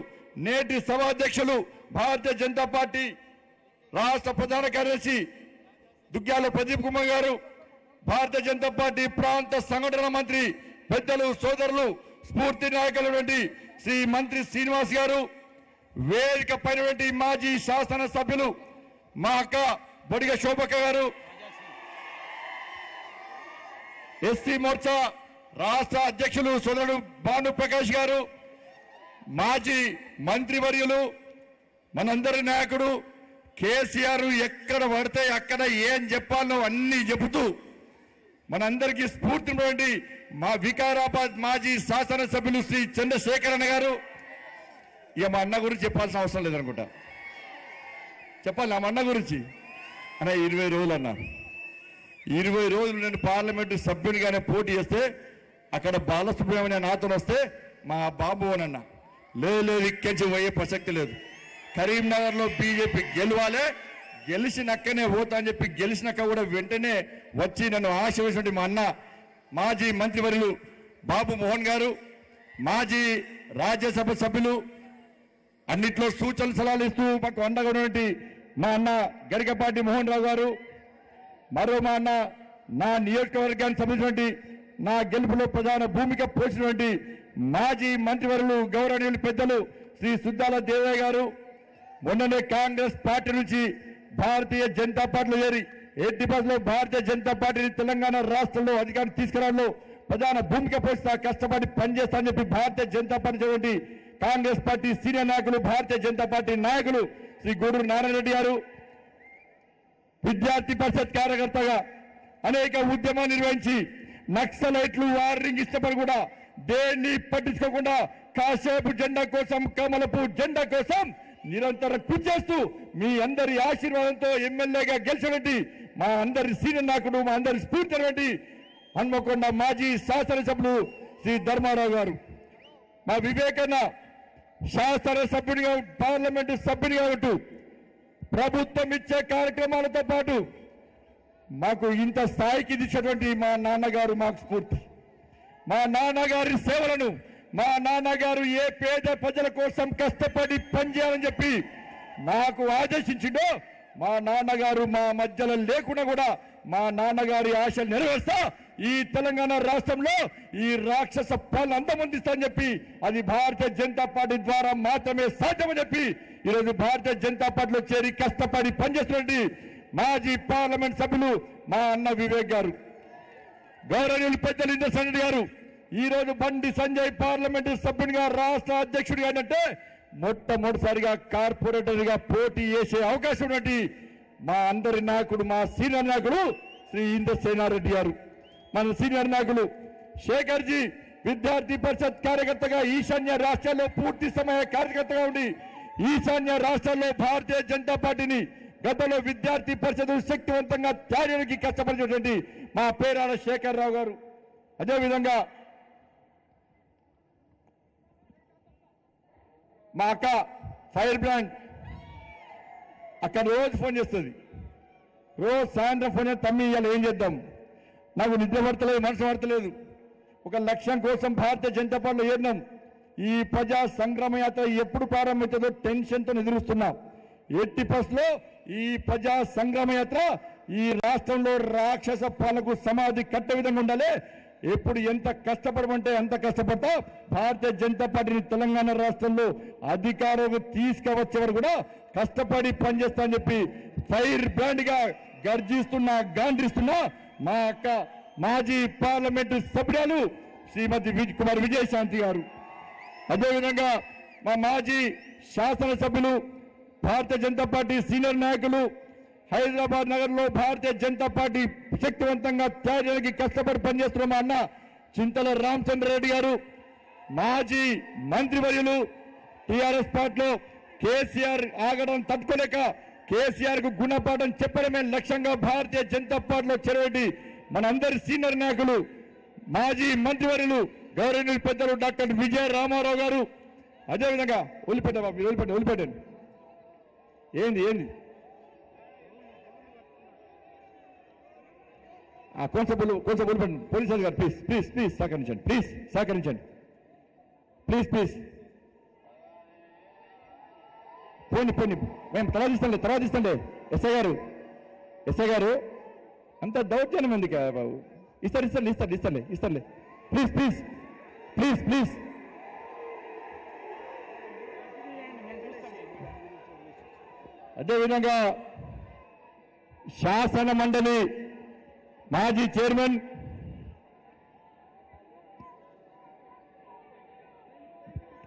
నేటి సభాధ్యక్షులు భారతీయ జనతా పార్టీ రాష్ట్ర ప్రధాన కార్యదర్శి దుగ్గ్యాల ప్రదీప్ కుమార్ గారు, భారతీయ జనతా పార్టీ ప్రాంత సంఘటన మంత్రి పెద్దలు సోదరులు స్ఫూర్తి నాయకులైనటువంటి శ్రీ మంత్రి శ్రీనివాస్ గారు, వేదిక పైనటువంటి మాజీ శాసన సభ్యులు మా అక్క బొడిగ శోభక్క గారు, ఎస్సీ మోర్చా రాష్ట్ర అధ్యక్షులు సోదరుడు భాను ప్రకాష్ గారు, మాజీ మంత్రివర్యులు మనందరి నాయకుడు కేసీఆర్ ఎక్కడ పడితే అక్కడ ఏం చెప్పాలో అన్నీ చెబుతూ మనందరికీ స్ఫూర్తినివ్వండి మా వికారాబాద్ మాజీ శాసనసభ్యులు శ్రీ చంద్రశేఖరణ గారు. ఇక మా అన్న గురించి చెప్పాల్సిన అవసరం లేదనుకుంటా. చెప్పాలి మా అన్న గురించి. అన్న 20 రోజులు అన్న, 20 రోజులు నేను పార్లమెంటు సభ్యునిగానే పోటీ చేస్తే అక్కడ బాలసుబ్రహ్మణ్య నాతో వస్తే మా బాబు అనన్న, లేదు ఇక్కడి పోయే ప్రసక్తి లేదు, కరీంనగర్లో బీజేపీ గెలవాలే, గెలిచినక్కనే పోతా అని చెప్పి గెలిచినాక కూడా వెంటనే వచ్చి నన్ను ఆశీర్వదించిన మా అన్న మాజీ మంత్రివర్యులు బాబు మోహన్ గారు, మాజీ రాజ్యసభ సభ్యులు, అన్నిట్లో సూచనలు సలహాలు ఇస్తూ మాకు అండగా ఉన్నటువంటి మా అన్న గరికపాటి మోహన్ రావు గారు, మరో మా అన్న నా నియోజకవర్గానికి సంబంధించినటువంటి నా గెలుపులో ప్రధాన భూమిక పోషించినటువంటి మాజీ మంత్రివర్యులు గౌరవనీయులు పెద్దలు శ్రీ సుద్దాల దేవయ్య గారు, మొన్ననే కాంగ్రెస్ పార్టీ నుంచి భారతీయ జనతా పార్టీలో చేరి ఎడ్డిపతిలో భారతీయ జనతా పార్టీని తెలంగాణ రాష్ట్రంలో అధికారం తీసుకురావడంలో ప్రధాన భూమిక పోషిస్తా, కష్టపడి పనిచేస్తానని చెప్పి Bharatiya Janata party Congress party senior నాయకులు, భారతీయ జనతా పార్టీ నాయకులు శ్రీ గూడూరు నారాయణ రెడ్డి గారు, విద్యార్థి పరిషత్ కార్యకర్తగా అనేక ఉద్యమాలు నిర్వహించి నక్సలైట్లు వార్నింగ్ ఇష్టపడి కూడా దేన్ని పట్టించుకోకుండా కాసేపు జెండా కోసం, కమలపు జెండా కోసం నిరంతరం కృషి చేస్తూ మీ అందరి ఆశీర్వాదంతో ఎమ్మెల్యేగా గెలిచినటువంటి మా అందరి సీనియర్ నాయకుడు, మా అందరి స్ఫూర్తి హన్మకొండ మాజీ శాసనసభ్యులు శ్రీ ధర్మారావు గారు, మా వివేకన్న శాసనసభ్యుడిగా, పార్లమెంటు సభ్యుడిగా ఉంటూ ప్రభుత్వం ఇచ్చే కార్యక్రమాలతో పాటు మాకు ఇంత స్థాయికి తెచ్చినటువంటి మా నాన్నగారు మాకు స్ఫూర్తి. మా నాన్నగారి సేవలను, మా నాన్నగారు ఏ పేద ప్రజల కోసం కష్టపడి పనిచేయాలని చెప్పి నాకు ఆదేశించిండో మా నాన్నగారు మా మధ్యలో లేకుండా కూడా మా నాన్నగారి ఆశలు నెరవేరుస్తా ఈ తెలంగాణ రాష్ట్రంలో ఈ రాక్షస పాలన అందమందిస్తానని చెప్పి అది భారతీయ జనతా పార్టీ ద్వారా మాత్రమే సాధ్యమని చెప్పి ఈరోజు భారతీయ జనతా పార్టీలో చేరి కష్టపడి పనిచేస్తున్నటువంటి మాజీ పార్లమెంట్ సభ్యులు మా అన్న వివేక్ గారు, గౌరవనీయులు పెద్దలు ఇంద్రసేన్ రెడ్డి గారు, ఈరోజు బండి సంజయ్ పార్లమెంటు సభ్యునిగా రాష్ట్ర అధ్యక్షుడిగా అంటే మొట్టమొదటిసారిగా కార్పొరేటర్గా పోటీ చేసే అవకాశం ఉన్నటువంటి మా అందరి నాయకుడు, మా సీనియర్ నాయకుడు శ్రీ ఇంద్రసేనారెడ్డి గారు, మన సీనియర్ నాయకులు శేఖర్జీ విద్యార్థి పరిషత్ కార్యకర్తగా ఈశాన్య రాష్ట్రాల్లో పూర్తి సమయ కార్యకర్తగా ఉండి ఈశాన్య రాష్ట్రాల్లో భారతీయ జనతా పార్టీని గతంలో విద్యార్థి పరిషత్ శక్తివంతంగా తయారీకి కష్టపడినటువంటి మా పేరాల శేఖర్ రావు గారు, అదేవిధంగా మా అక్క ఫైర్ బ్రాండ్ అక్కడ రోజు ఫోన్ చేస్తుంది, రోజు సాయంత్రం ఫోన్ చేస్తే తమ్మి ఇవాళ ఏం చేద్దాం, నాకు నిద్ర పడతలేదు, మనసు పడతలేదు, ఒక లక్ష్యం కోసం భారతీయ జనతా పార్టీలో చేరినాం, ఈ ప్రజా సంగ్రామ యాత్ర ఎప్పుడు ప్రారంభించదో టెన్షన్తో ఎదురుస్తున్నాం, ఎట్టి ఫస్ట్లో प्रजा संग्रम यात्र राष्ट्र राक्षस पालक समाधि कट्टे विधंगा उंडाले ఇప్పుడు ఎంత కష్టపడమంటే అంత కష్టపడతా భారత జనతా పార్టీని తెలంగాణ రాష్ట్రంలో అధికారంలో తీసుకువచ్చేవరు కూడా కష్టపడి పని చేస్తా అని చెప్పి ఫైర్ బ్రాండ్ గా గర్జిస్తున్నా గాండ్రిస్తున్నా మా అక్క మాజీ పార్లమెంట్ సభ్యురాలు శ్రీమతి విజయకుమార్ విజయశాంతి గారు అదే విధంగా మా మాజీ శాసన సభ్యులు భారత జనతా పార్టీ సీనియర్ నాయకులు హైదరాబాద్ నగరంలో భారతీయ జనతా పార్టీ శక్తివంతంగా తయారీకి కష్టపడి పనిచేస్తున్న మా అన్న చింతల రామచంద్ర రెడ్డి గారు మాజీ మంత్రివర్యులు టిఆర్ఎస్ పార్టీలో కేసీఆర్ ఆగడం తట్టుకోలేక కేసీఆర్ కు గుణపాఠం చెప్పడమే లక్ష్యంగా భారతీయ జనతా పార్టీలో చేరవేటి మనందరి సీనియర్ నాయకులు మాజీ మంత్రివర్యులు గౌరవనీయులు పెద్దలు డాక్టర్ విజయ రామారావు గారు అదేవిధంగా ఒలిపెట్టండి ఏంది ఏంది కొంచెం పోలీస్ అధికారు ప్లీజ్ ప్లీజ్ ప్లీజ్ సహకరించండి ప్లీజ్ పోండి మేము తర్వాత ఇస్తాంలే ఎస్ఐ గారు అంత దౌర్జన్యం ఉంది కదా బాబు ఇస్తాలే ప్లీజ్ అదేవిధంగా శాసన మండలి మాజీ చైర్మన్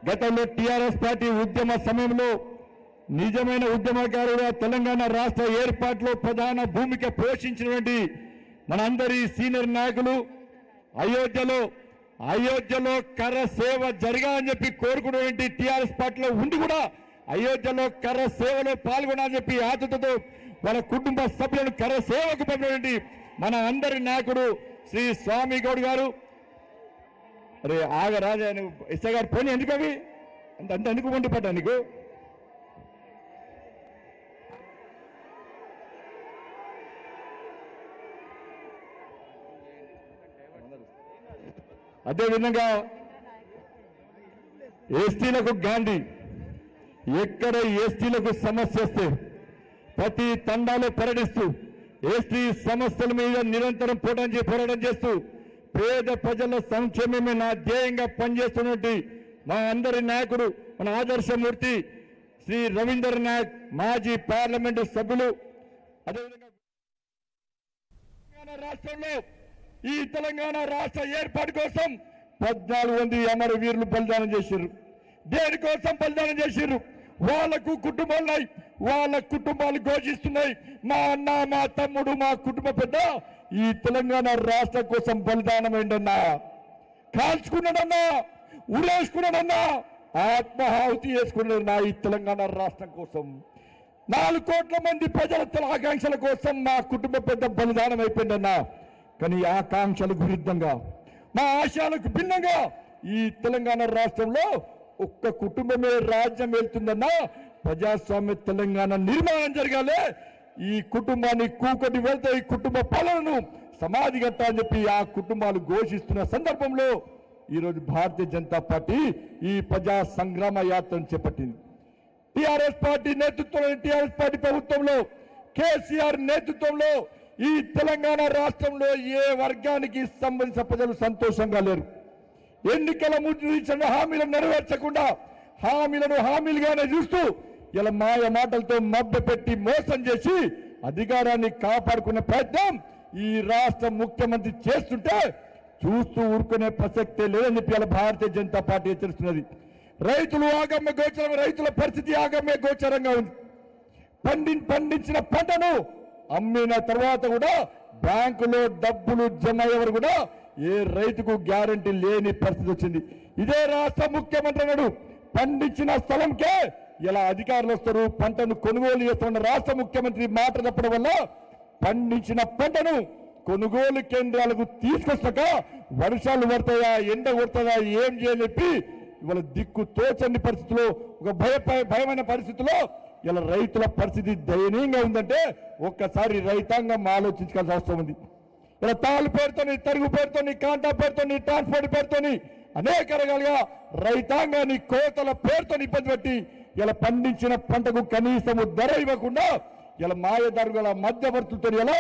గతంలో టిఆర్ఎస్ పార్టీ ఉద్యమ సమయంలో నిజమైన ఉద్యమకారుడిగా తెలంగాణ రాష్ట్ర ఏర్పాటులో ప్రధాన భూమిక పోషించినటువంటి మనందరి సీనియర్ నాయకులు అయోధ్యలో కర్ర సేవ జరగాలని చెప్పి కోరుకున్నటువంటి టిఆర్ఎస్ పార్టీలో ఉండి కూడా అయోధ్యలో కర్ర సేవలో పాల్గొనాలని చెప్పి ఆతృతతో వాళ్ళ కుటుంబ సభ్యులను కర్ర సేవకు పంపినటువంటి మన అందరి నాయకుడు శ్రీ స్వామి గౌడ్ గారు అరే ఆగరాజా ఎస్ఐ గారు పోనీ ఎందుకు అవి అంత ఎందుకు ఉండిపడ్డా నీకు అదేవిధంగా ఎస్టీలకు గాంధీ ఎక్కడ ఎస్టీలకు సమస్య వస్తే ప్రతి తండాలో పర్యటిస్తూ ఎస్టీ సమస్యల మీద నిరంతరం పోరాటం చేస్తూ పేద ప్రజల సంక్షేమమే నా ధ్యేయంగా పనిచేస్తున్నట్టు మా అందరి నాయకుడు మన ఆదర్శమూర్తి శ్రీ రవీందర్ నాయక్ మాజీ పార్లమెంటు సభ్యులు అదేవిధంగా తెలంగాణ రాష్ట్రంలో ఈ తెలంగాణ రాష్ట్ర ఏర్పాటు కోసం 14 మంది అమరవీరులు బలిదానం చేశారు. దేనికోసం బలిదానం చేశారు? వాళ్లకు కుటుంబాలున్నాయి, వాళ్ళ కుటుంబాలు ఘోషిస్తున్నాయి. మా అన్న, మా తమ్ముడు, మా కుటుంబ పెద్ద ఈ తెలంగాణ రాష్ట్రం కోసం బలిదానమైందన్నా, కాల్చుకున్నాడన్నా, ఉరేసుకున్నాడన్నా, ఆత్మహావతి చేసుకున్నాడన్నా ఈ తెలంగాణ రాష్ట్రం కోసం. 4 కోట్ల మంది ప్రజల ఆకాంక్షల కోసం మా కుటుంబ పెద్ద బలిదానం అయిపోయిందన్నా. కానీ ఆకాంక్షలకు విరుద్ధంగా, మా ఆశయాలకు భిన్నంగా ఈ తెలంగాణ రాష్ట్రంలో ఒక్క కుటుంబమే రాజ్యం వెళ్తుందన్నా. ప్రజాస్వామ్య తెలంగాణ నిర్మాణం జరగాలి. ఈ కుటుంబాన్ని కూకటి వెళ్తే ఈ కుటుంబ పాలనను సమాధి కట్ట అని చెప్పి ఆ కుటుంబాలు ఘోషిస్తున్న సందర్భంలో ఈరోజు భారతీయ జనతా పార్టీ ఈ ప్రజా సంగ్రామ యాత్రను చేపట్టింది. టిఆర్ఎస్ పార్టీ నేతృత్వంలో, టిఆర్ఎస్ పార్టీ ప్రభుత్వంలో, కేసీఆర్ నేతృత్వంలో ఈ తెలంగాణ రాష్ట్రంలో ఏ వర్గానికి సంబంధించిన ప్రజలు సంతోషంగా లేరు. ఎన్నికల ముందు ఇచ్చిన హామీలను నెరవేర్చకుండా హామీలుగానే చూస్తూ ఇలా మాయ మాటలతో మభ్యపెట్టి మోసం చేసి అధికారాన్ని కాపాడుకునే ప్రయత్నం ఈ రాష్ట్ర ముఖ్యమంత్రి చేస్తుంటే చూస్తూ ఊరుకునే ప్రసక్తే లేదని చెప్పి ఇలా భారతీయ జనతా పార్టీ హెచ్చరిస్తున్నది. రైతుల పరిస్థితి ఆగమ్య గోచరంగా ఉంది. పండించిన పంటను అమ్మిన తర్వాత కూడా బ్యాంకులో డబ్బులు జమ అయ్యేవారు కూడా ఏ రైతుకు గ్యారంటీ లేని పరిస్థితి వచ్చింది. ఇదే రాష్ట్ర ముఖ్యమంత్రి అన్నాడు, పండించిన స్థలంకే ఇలా అధికారులు వస్తారు, పంటను కొనుగోలు చేస్తున్న రాష్ట్ర ముఖ్యమంత్రి మాట తప్పడం వల్ల పండించిన పంటను కొనుగోలు కేంద్రాలకు తీసుకొస్తాక వర్షాలు పడతాయా, ఎండ కొడతాయా, ఏం చేయలేపి ఇవాళ దిక్కు తోచని పరిస్థితిలో, ఒక భయమైన పరిస్థితిలో ఇలా రైతుల పరిస్థితి దయనీయంగా ఉందంటే ఒక్కసారి రైతాంగం ఆలోచించాల్సిన అవసరం ఉంది. ఇలా తాళ్ళు పేరుతోని, తరుగు పేరుతోని, కాంటా పేరుతోని, ట్రాన్స్పోర్ట్ పేరుతోని అనేక రకాలుగా రైతాంగాన్ని కోతల పేరుతో ఇబ్బంది పెట్టి ఇలా పండించిన పంటకు కనీసము ధర ఇవ్వకుండా ఇలా మాయదారుల మధ్యవర్తులతో ఇలా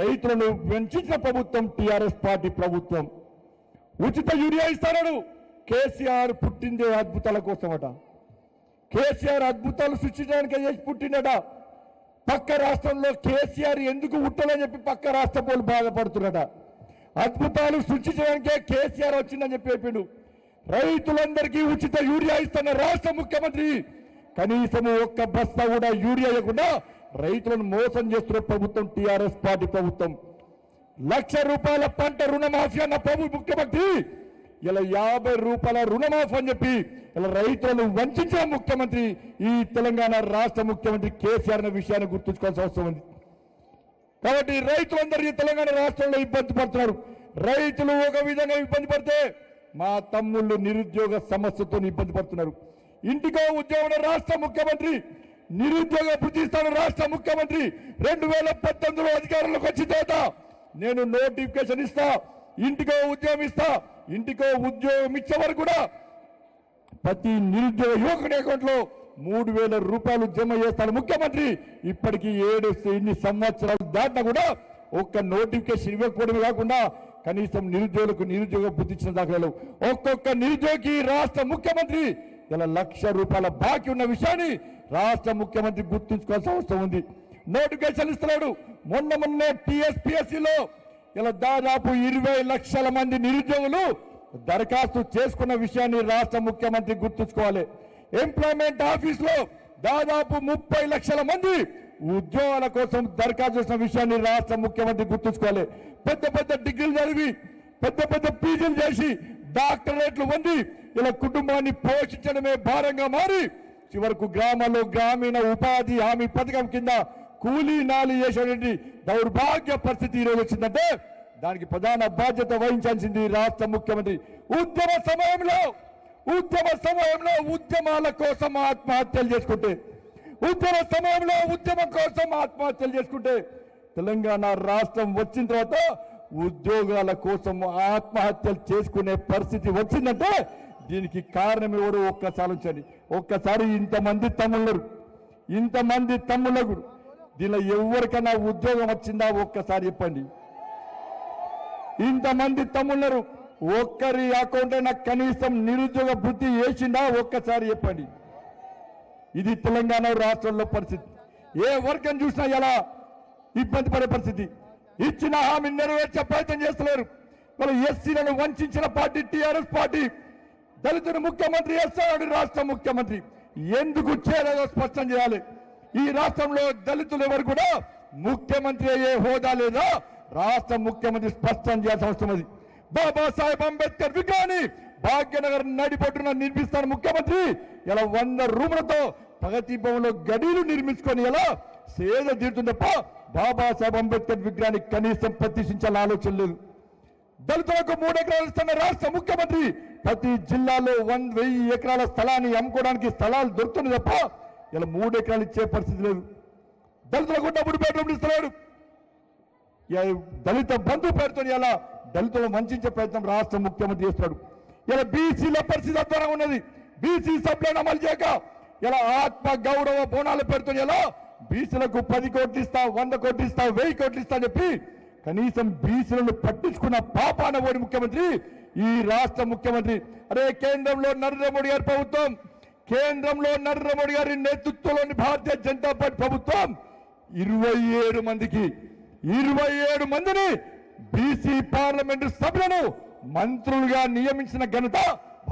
రైతులను వెంచిన ప్రభుత్వం టిఆర్ఎస్ పార్టీ ప్రభుత్వం. ఉచిత యూరియా ఇస్తాడు. కేసీఆర్ పుట్టిందే అద్భుతాల కోసమట. కేసీఆర్ అద్భుతాలు సృష్టించడానికి చేసి పుట్టిందట. పక్క రాష్ట్రంలో కేసీఆర్ ఎందుకు ఉట్టలని చెప్పి పక్క రాష్ట్ర పోలు బాధపడుతున్నట. అద్భుతాలు సృష్టించడానికే కేసీఆర్ వచ్చిందని చెప్పి చెప్పిండు. రైతులందరికీ ఉచిత యూరియా ఇస్తున్న రాష్ట్ర ముఖ్యమంత్రి కనీసం ఒక్క బస్తా కూడా యూరియా ఇవ్వకుండా రైతులను మోసం చేస్తున్న ప్రభుత్వం టిఆర్ఎస్ పార్టీ ప్రభుత్వం. 1,00,000 రూపాయల పంట రుణమాఫీ అన్న ప్రభు ముఖ్యమంత్రి ఇలా 50 రూపాయల రుణమాఫీ అని చెప్పి ఇలా రైతులను వంచిన ముఖ్యమంత్రి ఈ తెలంగాణ రాష్ట్ర ముఖ్యమంత్రి కేసీఆర్ అనే విషయాన్ని గుర్తుంచుకోవాల్సిన అవసరం ఉంది. కాబట్టి రైతులందరూ తెలంగాణ రాష్ట్రంలో ఇబ్బంది పడుతున్నారు. రైతులు ఒక విధంగా ఇబ్బంది పడితే మా తమ్ముళ్ళు నిరుద్యోగ సమస్యతో ఇబ్బంది పడుతున్నారు. ఇంటికో ఉద్యోగం రాష్ట్ర ముఖ్యమంత్రి, నిరుద్యోగ ప్రతిష్టాన రాష్ట్ర ముఖ్యమంత్రి 2019లో అధికారంలోకి వచ్చిన తర్వాత నేను నోటిఫికేషన్ ఇస్తా, ఇంటికో ఉద్యోగం ఇస్తా. ఇంటికో ఉద్యోగం ఇచ్చే వరకు కూడా ప్రతి నిరుద్యోగ యువకుడి అకౌంట్లో 3,000 రూపాయలు జమ చేస్తాడు ముఖ్యమంత్రి. ఇప్పటికీ ఇన్ని సంవత్సరాలు దాటినా కూడా ఒక్క నోటిఫికేషన్ ఇవ్వకపోవడమే కాకుండా కనీసం నిరుద్యోగులకు నిరుద్యోగ బుద్ధి ఇచ్చిన దాఖలు. ఒక్కొక్క నిరుద్యోగి రాష్ట్ర ముఖ్యమంత్రి ఇలా 1,00,000 రూపాయల బాకీ ఉన్న విషయాన్ని రాష్ట్ర ముఖ్యమంత్రి గుర్తుంచుకోవాల్సిన అవసరం ఉంది. నోటిఫికేషన్ ఇస్తున్నాడు. మొన్న టీఎస్పీఎస్సీలో ఇలా దాదాపు 20 లక్షల మంది నిరుద్యోగులు దరఖాస్తు చేసుకున్న విషయాన్ని రాష్ట్ర ముఖ్యమంత్రి గుర్తుంచుకోవాలి. ఎంప్లాయ్మెంట్ ఆఫీస్ లో దాదాపు 30 లక్షల మంది ఉద్యోగాల కోసం దరఖాస్తు చేసిన విషయాన్ని రాష్ట్ర ముఖ్యమంత్రి గుర్తుంచుకోవాలి. పెద్ద పెద్ద డిగ్రీలు చదివి పెద్ద పెద్ద పీజీలు చేసి డాక్టరేట్లు పొంది ఇలా కుటుంబాన్ని పోషించడమే భారంగా మారి చివరకు గ్రామాల్లో గ్రామీణ ఉపాధి హామీ పథకం కింద కూలీ నాలి చేసేటువంటి దౌర్భాగ్య పరిస్థితి ఈరోజు వచ్చిందంటే దానికి ప్రధాన బాధ్యత వహించాల్సింది రాష్ట్ర ముఖ్యమంత్రి. ఉద్యమ సమయంలో ఉద్యమాల కోసం ఆత్మహత్యలు చేసుకుంటే, ఉద్యమ సమయంలో ఉద్యమం కోసం ఆత్మహత్యలు చేసుకుంటే, తెలంగాణ రాష్ట్రం వచ్చిన తర్వాత ఉద్యోగాల కోసం ఆత్మహత్యలు చేసుకునే పరిస్థితి వచ్చిందంటే దీనికి కారణం ఎవరు ఒక్కసారి ఉంచండి. ఒక్కసారి ఇంతమంది తమ్ముళ్ళకు దీనిలో ఎవరికైనా ఉద్యోగం వచ్చిందా ఒక్కసారి చెప్పండి. ఇంతమంది తమ్ముళ్ళరు ఒక్కరి అకౌంట్ అయినా కనీసం నిరుద్యోగ వృత్తి వేసిందా ఒక్కసారి చెప్పండి. ఇది తెలంగాణ రాష్ట్రంలో పరిస్థితి. ఏ వర్గం చూసినా ఎలా ఇబ్బంది పడే పరిస్థితి. ఇచ్చిన హామీ నెరవేర్చే ప్రయత్నం చేస్తలేరు. మరి ఎస్సీలను వంచిన పార్టీ టీఆర్ఎస్ పార్టీ, దళితుడు ముఖ్యమంత్రి, ఎస్ఆర్ రాష్ట్ర ముఖ్యమంత్రి ఎందుకు చేయలేదో స్పష్టం చేయాలి. ఈ రాష్ట్రంలో దళితులు ఎవరు కూడా ముఖ్యమంత్రి అయ్యే హోదా లేదా రాష్ట్ర ముఖ్యమంత్రి స్పష్టం చేయాల్సిన అవసరం ఉంది. బాబాసాహెబ్ అంబేద్కర్ విగ్రహాన్ని భాగ్యనగర్ నడిపట్టున నిర్మిస్తాను ముఖ్యమంత్రి. ఇలా 100 రూములతో ప్రగతి భవన్లో గడీలు నిర్మించుకొని ఇలా సేద తీరుతుంది తప్ప బాబాసాహెబ్ అంబేద్కర్ విగ్రహాన్ని కనీసం ప్రతిష్ఠించాలని ఆలోచన లేదు. దళితులకు 3 ఎకరాలు ఇస్తున్న రాష్ట్ర ముఖ్యమంత్రి ప్రతి జిల్లాలో 1,000 ఎకరాల స్థలాన్ని అమ్ముకోవడానికి స్థలాలు దొరుకుతున్నాయి తప్ప ఇలా 3 ఎకరాలు ఇచ్చే పరిస్థితి లేదు. దళితులకు 3 బెడ్రూమ్లు ఇస్తున్నాడు. దళిత బంధు పేరుతో ఇలా దళితులను వంచే ప్రయత్నం రాష్ట్ర ముఖ్యమంత్రి చేస్తాడు. ఇలా బీసీల పరిస్థితి అద్భుతంగా ఉన్నది. బీసీ సభ్యులను అమలు చేయక ఇలా ఆత్మ గౌరవ బోనాల పేరుతో ఇలా బీసీలకు 10 కోట్లు ఇస్తా, 100 కోట్లు ఇస్తా, 1000 కోట్లు ఇస్తా చెప్పి కనీసం బీసీలను పట్టించుకున్న పాపాన ఓడి ముఖ్యమంత్రి ఈ రాష్ట్ర ముఖ్యమంత్రి. అరే కేంద్రంలో నరేంద్ర మోడీ గారి నేతృత్వంలోని భారతీయ జనతా పార్టీ ప్రభుత్వం 27 మందిని బీసీ పార్లమెంటు సభ్యులను మంత్రులుగా నియమించిన ఘనత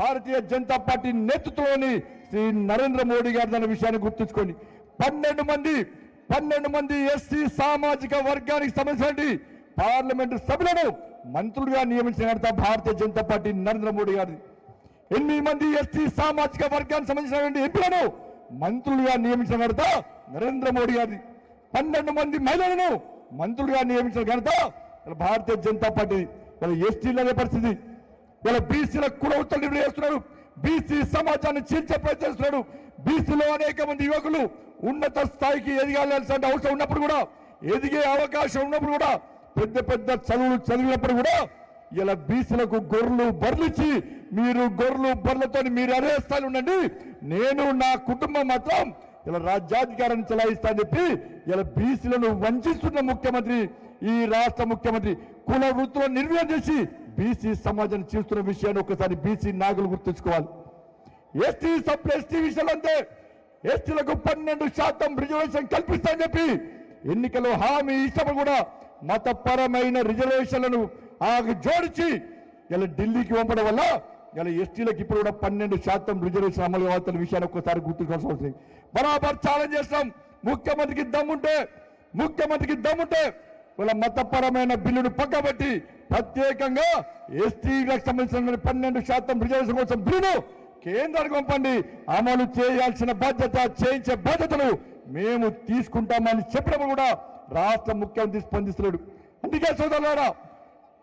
భారతీయ జనతా పార్టీ నేతృత్వంలోని శ్రీ నరేంద్ర మోడీ గారి దాని విషయాన్ని గుర్తుంచుకోండి. 12 మంది ఎస్సీ సామాజిక వర్గానికి సంబంధించిన పార్లమెంటు సభ్యులను మంత్రులుగా నియమించిన ఘనత భారతీయ జనతా పార్టీ నరేంద్ర మోడీ గారిది. 8 మంది ఎస్సీ సామాజిక వర్గానికి సంబంధించిన ఎంపీలను మంత్రులుగా నియమించిన ఘనత నరేంద్ర మోడీ గారిది. 12 మంది మహిళలను మంత్రులుగా నియమించిన ఘనత భారతీయ జనతా పార్టీ. వాళ్ళు ఎస్టీలనే పరిస్థితి. వాళ్ళ బీసీల కూడా ఉత్తర్వులు చేస్తున్నారు. బీసీ సమాజాన్ని చీల్చే ప్రయత్నం చేస్తున్నాడు. బీసీలో అనేక మంది యువకులు ఉన్నత స్థాయికి ఎదగాల్సిన అవసరం ఉన్నప్పుడు కూడా, ఎదిగే అవకాశం ఉన్నప్పుడు కూడా, పెద్ద పెద్ద చదువులు చదివినప్పుడు కూడా ఇలా బీసీలకు గొర్రెలు బర్లిచ్చి మీరు గొర్రెలు బర్లతో మీరు అదే స్థాయిలో ఉండండి, నేను నా కుటుంబం మాత్రం ఇలా రాజ్యాధికారాన్ని చెలాయిస్తానని చెప్పి ఇలా బీసీలను వంచిస్తున్న ముఖ్యమంత్రి, ఈ రాష్ట్ర ముఖ్యమంత్రి కుల వృత్తిలో నిర్వీర్యం చేసి బీసీ సమాజాన్ని చేస్తున్న విషయాన్ని ఒకసారి బీసీ నాయకులు గుర్తుంచుకోవాలి. ఎస్టీ సబ్ ఎస్టీ విషయాలు అంటే ఎస్టీలకు 12% రిజర్వేషన్ కల్పిస్తానని చెప్పి ఎన్నికల్లో హామీ ఇచ్చినప్పుడు కూడా మతపరమైన రిజర్వేషన్లను జోడించి ఇలా ఢిల్లీకి పంపడం వల్ల ఇలా ఎస్టీలకు ఇప్పుడు కూడా 12% రిజర్వేషన్ అమలు కావాల్సిన విషయాన్ని ఒక్కసారి గుర్తుకోవాల్సి వస్తుంది. బరాబర్ ఛాలెంజ్ చేస్తాం. ముఖ్యమంత్రికి దమ్ముంటే వాళ్ళ మతపరమైన బిల్లును పక్కబెట్టి ప్రత్యేకంగా ఎస్టీలకు సంబంధించిన 12% రిజర్వేషన్ కోసం బిల్లును కేంద్రానికి పంపండి, అమలు చేయాల్సిన బాధ్యత చేయించే బాధ్యతలు మేము తీసుకుంటామని చెప్పినప్పుడు కూడా రాష్ట్ర ముఖ్యమంత్రి స్పందిస్తున్నాడు. అందుకే సోదరులారా,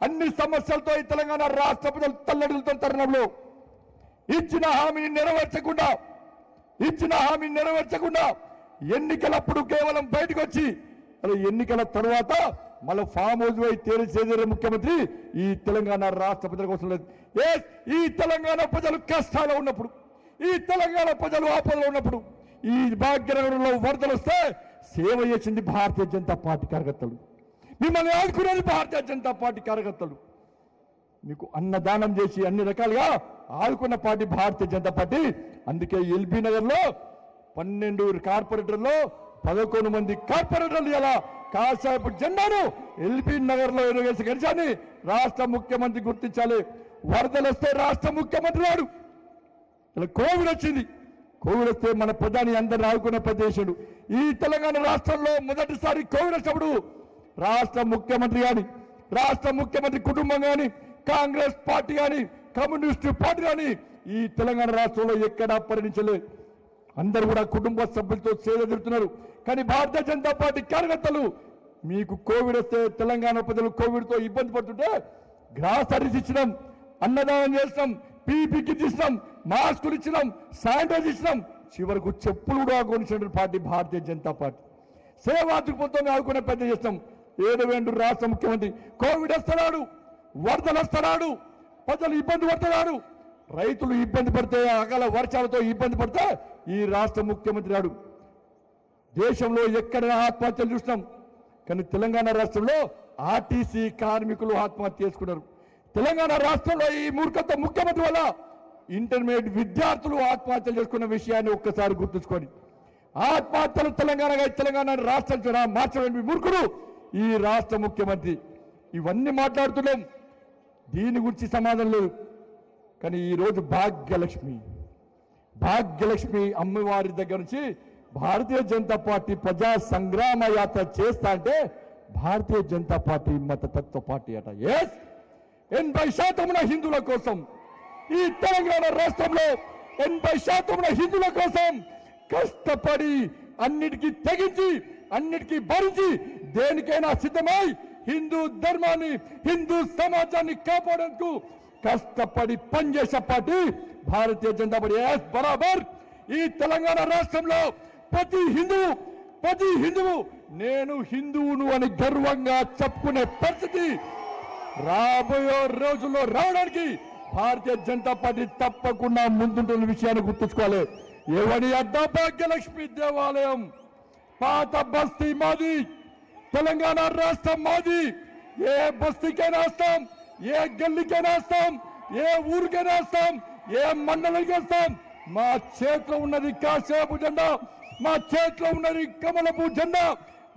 అన్ని సమస్యలతో ఈ తెలంగాణ రాష్ట్ర ప్రజలు తల్లడిల్లుతున్న తరుణంలో ఇచ్చిన హామీని నెరవేర్చకుండా ఎన్నికలప్పుడు కేవలం బయటకు వచ్చి అలా ఎన్నికల తర్వాత మళ్ళీ ఫామ్ హౌస్ పోయి తేల్చేదే ముఖ్యమంత్రి ఈ తెలంగాణ రాష్ట్ర ప్రజల కోసం లేదు. ఈ తెలంగాణ ప్రజలు కష్టాలు ఉన్నప్పుడు, ఈ తెలంగాణ ప్రజలు ఆపదలో ఉన్నప్పుడు, ఈ భాగ్యనగరంలో వరదలు వస్తే సేవ చేసింది భారతీయ జనతా పార్టీ కార్యకర్తలు, మిమ్మల్ని ఆదుకునేది భారతీయ జనతా పార్టీ కార్యకర్తలు, మీకు అన్నదానం చేసి అన్ని రకాలుగా ఆదుకున్న పార్టీ భారతీయ జనతా పార్టీ. అందుకే ఎల్బీ నగర్లో 12 కార్పొరేటర్లో 11 మంది కార్పొరేటర్లు ఇలా కాశాపు జెండాను ఎల్బీ నగర్లో ఎరువేసి గెలిచాని రాష్ట్ర ముఖ్యమంత్రి గుర్తించాలి. వరదలు వస్తే రాష్ట్ర ముఖ్యమంత్రి రాడు. ఇలా కోవిడ్ వస్తే మన ప్రధాని అందరిని ఆదుకునే ప్రదేశుడు. ఈ తెలంగాణ రాష్ట్రంలో మొదటిసారి కోవిడ్ వచ్చినప్పుడు రాష్ట్ర ముఖ్యమంత్రి కానీ, రాష్ట్ర ముఖ్యమంత్రి కుటుంబం కానీ, కాంగ్రెస్ పార్టీ కానీ, కమ్యూనిస్టు పార్టీ కానీ ఈ తెలంగాణ రాష్ట్రంలో ఎక్కడా పరిణించలే. అందరు కూడా కుటుంబ సభ్యులతో సేవ తీరుతున్నారు. కానీ భారతీయ జనతా పార్టీ కార్యకర్తలు మీకు కోవిడ్ వస్తే తెలంగాణ ప్రజలు కోవిడ్తో ఇబ్బంది పడుతుంటే గ్రాసరీస్ ఇచ్చినాం, అన్నదానం చేసినాం, పీపీకి ఇచ్చినాం, మాస్కులు ఇచ్చినాం, శానిటైజ్ ఇచ్చినాం, చివరకు చెప్పులు కూడా ఆగుకునే పార్టీ భారతీయ జనతా పార్టీ. సేవా దృక్పథంతో ఆదుకునే ప్రయత్నం చేస్తాం. 7 రాష్ట్ర ముఖ్యమంత్రి కోవిడ్ వస్తున్నాడు, వరదలు వస్తున్నాడు, ప్రజలు ఇబ్బంది పడుతున్నారు, రైతులు ఇబ్బంది పడితే అకాల వర్షాలతో ఇబ్బంది పడితే ఈ రాష్ట్ర ముఖ్యమంత్రి రాడు. దేశంలో ఎక్కడైనా ఆత్మహత్యలు చూస్తాం, కానీ తెలంగాణ రాష్ట్రంలో ఆర్టీసీ కార్మికులు ఆత్మహత్య చేసుకున్నారు. తెలంగాణ రాష్ట్రంలో ఈ మూర్ఖత ముఖ్యమంత్రి వల్ల ఇంటర్మీడియట్ విద్యార్థులు ఆత్మహత్యలు చేసుకున్న విషయాన్ని ఒక్కసారి గుర్తుంచుకోండి. ఆత్మహత్యలు తెలంగాణ రాష్ట్రం మార్చడానికి మూర్ఖుడు ఈ రాష్ట్ర ముఖ్యమంత్రి. ఇవన్నీ మాట్లాడుతున్నాం, దీని గురించి సమాధానం లేదు. కానీ ఈరోజు భాగ్యలక్ష్మి అమ్మవారి దగ్గర నుంచి భారతీయ జనతా పార్టీ ప్రజా సంగ్రామ యాత్ర చేస్తా అంటే భారతీయ జనతా పార్టీ మతతత్వ పార్టీ అట. 80% హిందువుల కోసం ఈ తెలంగాణ రాష్ట్రంలో 80% హిందువుల కోసం కష్టపడి అన్నిటికీ తెగించి అన్నిటికీ భరించి దేనికైనా సిద్ధమై హిందూ ధర్మాన్ని, హిందూ సమాజాన్ని కాపాడేందుకు కష్టపడి పనిచేసే పార్టీ భారతీయ జనతా పార్టీ. బరాబర్ ఈ తెలంగాణ రాష్ట్రంలో ప్రతి హిందువు నేను హిందువును అని గర్వంగా చెప్పుకునే పరిస్థితి రాబోయే రోజుల్లో రావడానికి భారతీయ జనతా పార్టీ తప్పకుండా ముందుంటున్న విషయాన్ని గుర్తుంచుకోవాలి. ఎవడి అడ్డ భాగ్యలక్ష్మి దేవాలయం, పాత బస్తీ మాది, తెలంగాణ రాష్ట్రం మాది. ఏ బస్తీకైనా వస్తాం, ఏ గల్లికైనా వస్తాం, ఏ ఊరికైనా వస్తాం, ఏ మండలికి వస్తాం. మా చేతిలో ఉన్నది కాసేపు జెండా, మా చేతిలో ఉన్నది కమలపు జెండా.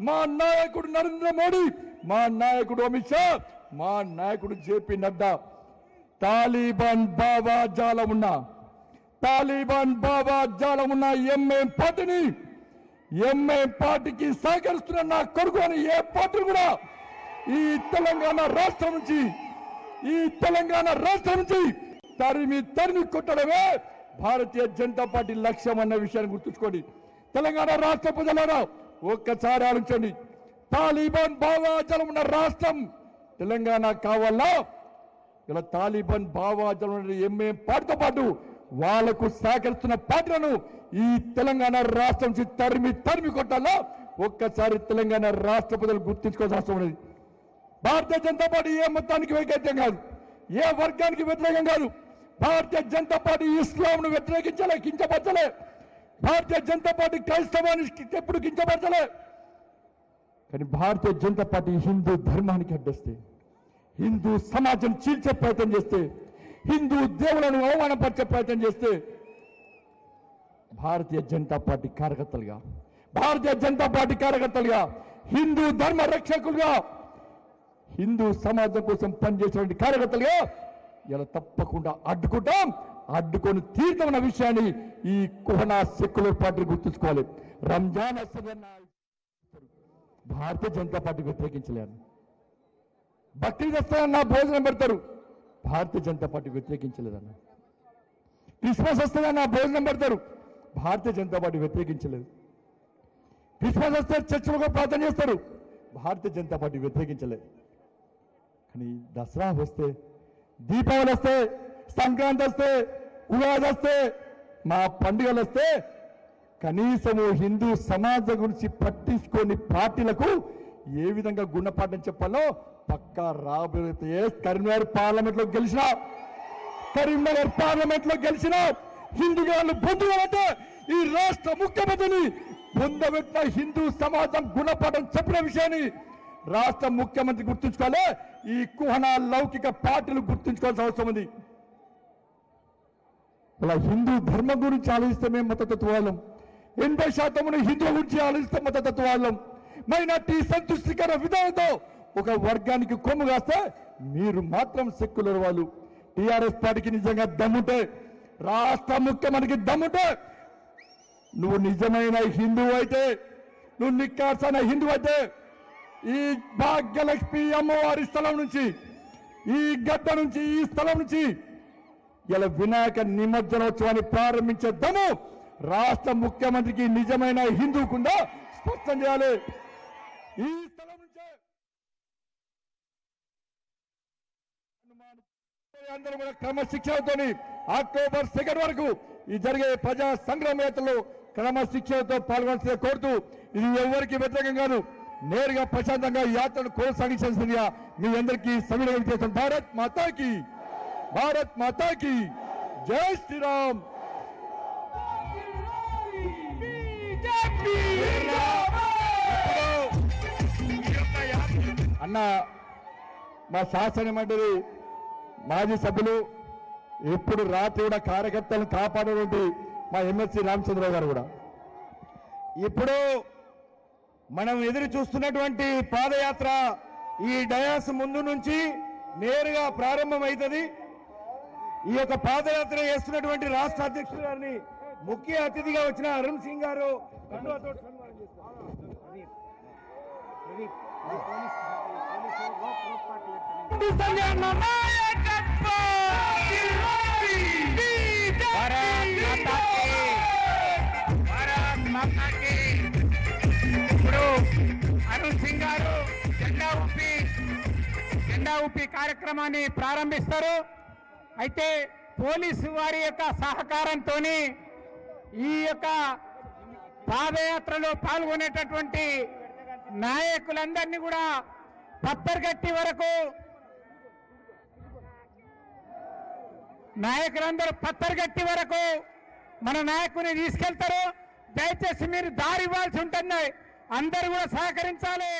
మా నాయకుడు నరేంద్ర మోడీ, మా నాయకుడు అమిత్ షా, మా నాయకుడు జేపీ నడ్డా తాలిబాన్ బాబా జాలం ఉన్న ఎంఏ పార్టీకి సహకరిస్తున్న నా కొడుకు అని ఏ పార్టీ కూడా ఈ తెలంగాణ రాష్ట్రం నుంచి తరిమి కొట్టడమే భారతీయ జనతా పార్టీ లక్ష్యం అన్న విషయాన్ని గుర్తుంచుకోండి. తెలంగాణ రాష్ట్ర ప్రజలారా, ఒక్కసారి ఆలోచించండి. తాలిబాన్ బాబా జాలం ఉన్న రాష్ట్రం తెలంగాణ కావాలా? ఇలా తాలిబాన్ భావాజలు ఎంఏ పార్టీతో పాటు వాళ్లకు సహకరిస్తున్న పార్టీలను ఈ తెలంగాణ రాష్ట్రం నుంచి తరిమి కొట్టాలా? ఒక్కసారి తెలంగాణ రాష్ట్ర ప్రజలు గుర్తించుకోవాల్సిన అవసరం ఉన్నది. భారతీయ జనతా పార్టీ ఏ మొత్తానికి వ్యతిరేకం కాదు, ఏ వర్గానికి వ్యతిరేకం కాదు. భారతీయ జనతా పార్టీ ఇస్లాంను వ్యతిరేకించలే, కించపరచలే. భారతీయ జనతా పార్టీ క్రైస్తవాన్ని ఎప్పుడు కించపరచలే, కానీ భారతీయ జనతా పార్టీ హిందూ ధర్మానికి అడ్డొస్తే, హిందూ సమాజం చీల్చే ప్రయత్నం చేస్తే, హిందూ దేవులను అవమానపరిచే ప్రయత్నం చేస్తే, భారతీయ జనతా పార్టీ కార్యకర్తలుగా, హిందూ ధర్మ రక్షకులుగా, హిందూ సమాజం కోసం పనిచేసేటువంటి కార్యకర్తలుగా ఇలా తప్పకుండా అడ్డుకుంటాం, అడ్డుకొని తీర్థమన్న విషయాన్ని ఈ కుహనా సెక్యులర్ పార్టీ గుర్తుంచుకోవాలి. రంజాన్ అసదన్న భారతీయ జనతా పార్టీ వ్యతిరేకించలేరు, బక్రీద్ వస్తారన్న భోజనం పెడతారు, భారతీయ జనతా పార్టీ వ్యతిరేకించలేదన్న క్రిస్మస్ వస్తుందన్న భోజనం పెడతారు, భారతీయ జనతా పార్టీ వ్యతిరేకించలేదు, క్రిస్మస్ వస్తే చర్చలకు ప్రార్థన చేస్తారు, భారతీయ జనతా పార్టీ వ్యతిరేకించలేదు, కానీ దసరా వస్తే, దీపావళి వస్తే, సంక్రాంతి వస్తే, ఉగాది వస్తే, మా పండుగలు వస్తే కనీసము హిందూ సమాజం గురించి పట్టించుకోని పార్టీలకు ఏ విధంగా గుణపాఠం చెప్పాలో పక్కా రాబోయే కరీంనగర్ పార్లమెంట్లో గెలిచిన హిందూగాళ్ళు బొందుగాలంటే ఈ రాష్ట్ర ముఖ్యమంత్రిని బొందబెట్టిన హిందూ సమాజం గుణపాఠం చెప్పిన విషయాన్ని రాష్ట్ర ముఖ్యమంత్రి గుర్తుంచుకోవాలి. ఈ కుహనా లౌకిక పార్టీలు గుర్తుంచుకోవాల్సిన అవసరం ఉంది. అలా హిందూ ధర్మం గురించి ఆలోచిస్తే మేము మతతత్వవాళ్ళం, 80% హిందువుల గురించి ఆలోచిస్తే మతతత్వవాళ్ళం, మైనార్టీ సంతుష్టికర విధానంతో ఒక వర్గానికి కొమ్ము కాస్తే మీరు మాత్రం సెక్యులర్ వాళ్ళు. టీఆర్ఎస్ పార్టీకి నిజంగా దమ్ముంటే, రాష్ట్ర ముఖ్యమంత్రికి దమ్ముంటే, నువ్వు నిజమైన హిందువు అయితే, నువ్వు నిక్కార్సైన హిందువు అయితే, ఈ భాగ్యలక్ష్మి అమ్మవారి స్థలం నుంచి, ఈ గడ్డ నుంచి, ఈ స్థలం నుంచి ఇలా వినాయక నిమజ్జనోత్సవాన్ని ప్రారంభించేద్దాము. రాష్ట్ర ముఖ్యమంత్రికి నిజమైన హిందూకుండా స్పష్టం చేయాలి. ఈ స్థలం నుంచే అందరూ కూడా క్రమశిక్షణతో అక్టోబర్ 2 వరకు ఈ జరిగే ప్రజా సంగ్రామ యాత్రలో క్రమశిక్షణతో పాల్గొనాల్సి కోరుతూ, ఇది ఎవరికి వ్యతిరేకంగాను నేరుగా ప్రశాంతంగా యాత్రను కొనసాగించాల్సిందిగా మీ అందరికీ సంవిధానం చేసిన భారత్ మాతాకి, జై శ్రీరామ్. అన్న, మా శాసన మండలి మాజీ సభ్యులు, ఎప్పుడు రాత్రి కూడా కార్యకర్తలను కాపాడేటువంటి మా ఎమ్మెల్సీ రామచంద్రరావు గారు కూడా, ఇప్పుడు మనం ఎదురు చూస్తున్నటువంటి పాదయాత్ర ఈ డయాస్ ముందు నుంచి నేరుగా ప్రారంభమవుతుంది. ఈ యొక్క పాదయాత్ర చేస్తున్నటువంటి రాష్ట్ర అధ్యక్షుడు గారిని ముఖ్య అతిథిగా వచ్చిన అరుణ్ సింగ్ గారు జెండా ఊపి కార్యక్రమాన్ని ప్రారంభిస్తారు. అయితే పోలీసు వారి యొక్క సహకారంతో ఈ యొక్క పాదయాత్రలో పాల్గొనేటటువంటి నాయకులందరినీ కూడా పప్పర్గట్టి వరకు, మన నాయకుని తీసుకెళ్తారు. దయచేసి మీరు దారి ఇవ్వాల్సి ఉంటుంది, అందరూ కూడా సహకరించాలి.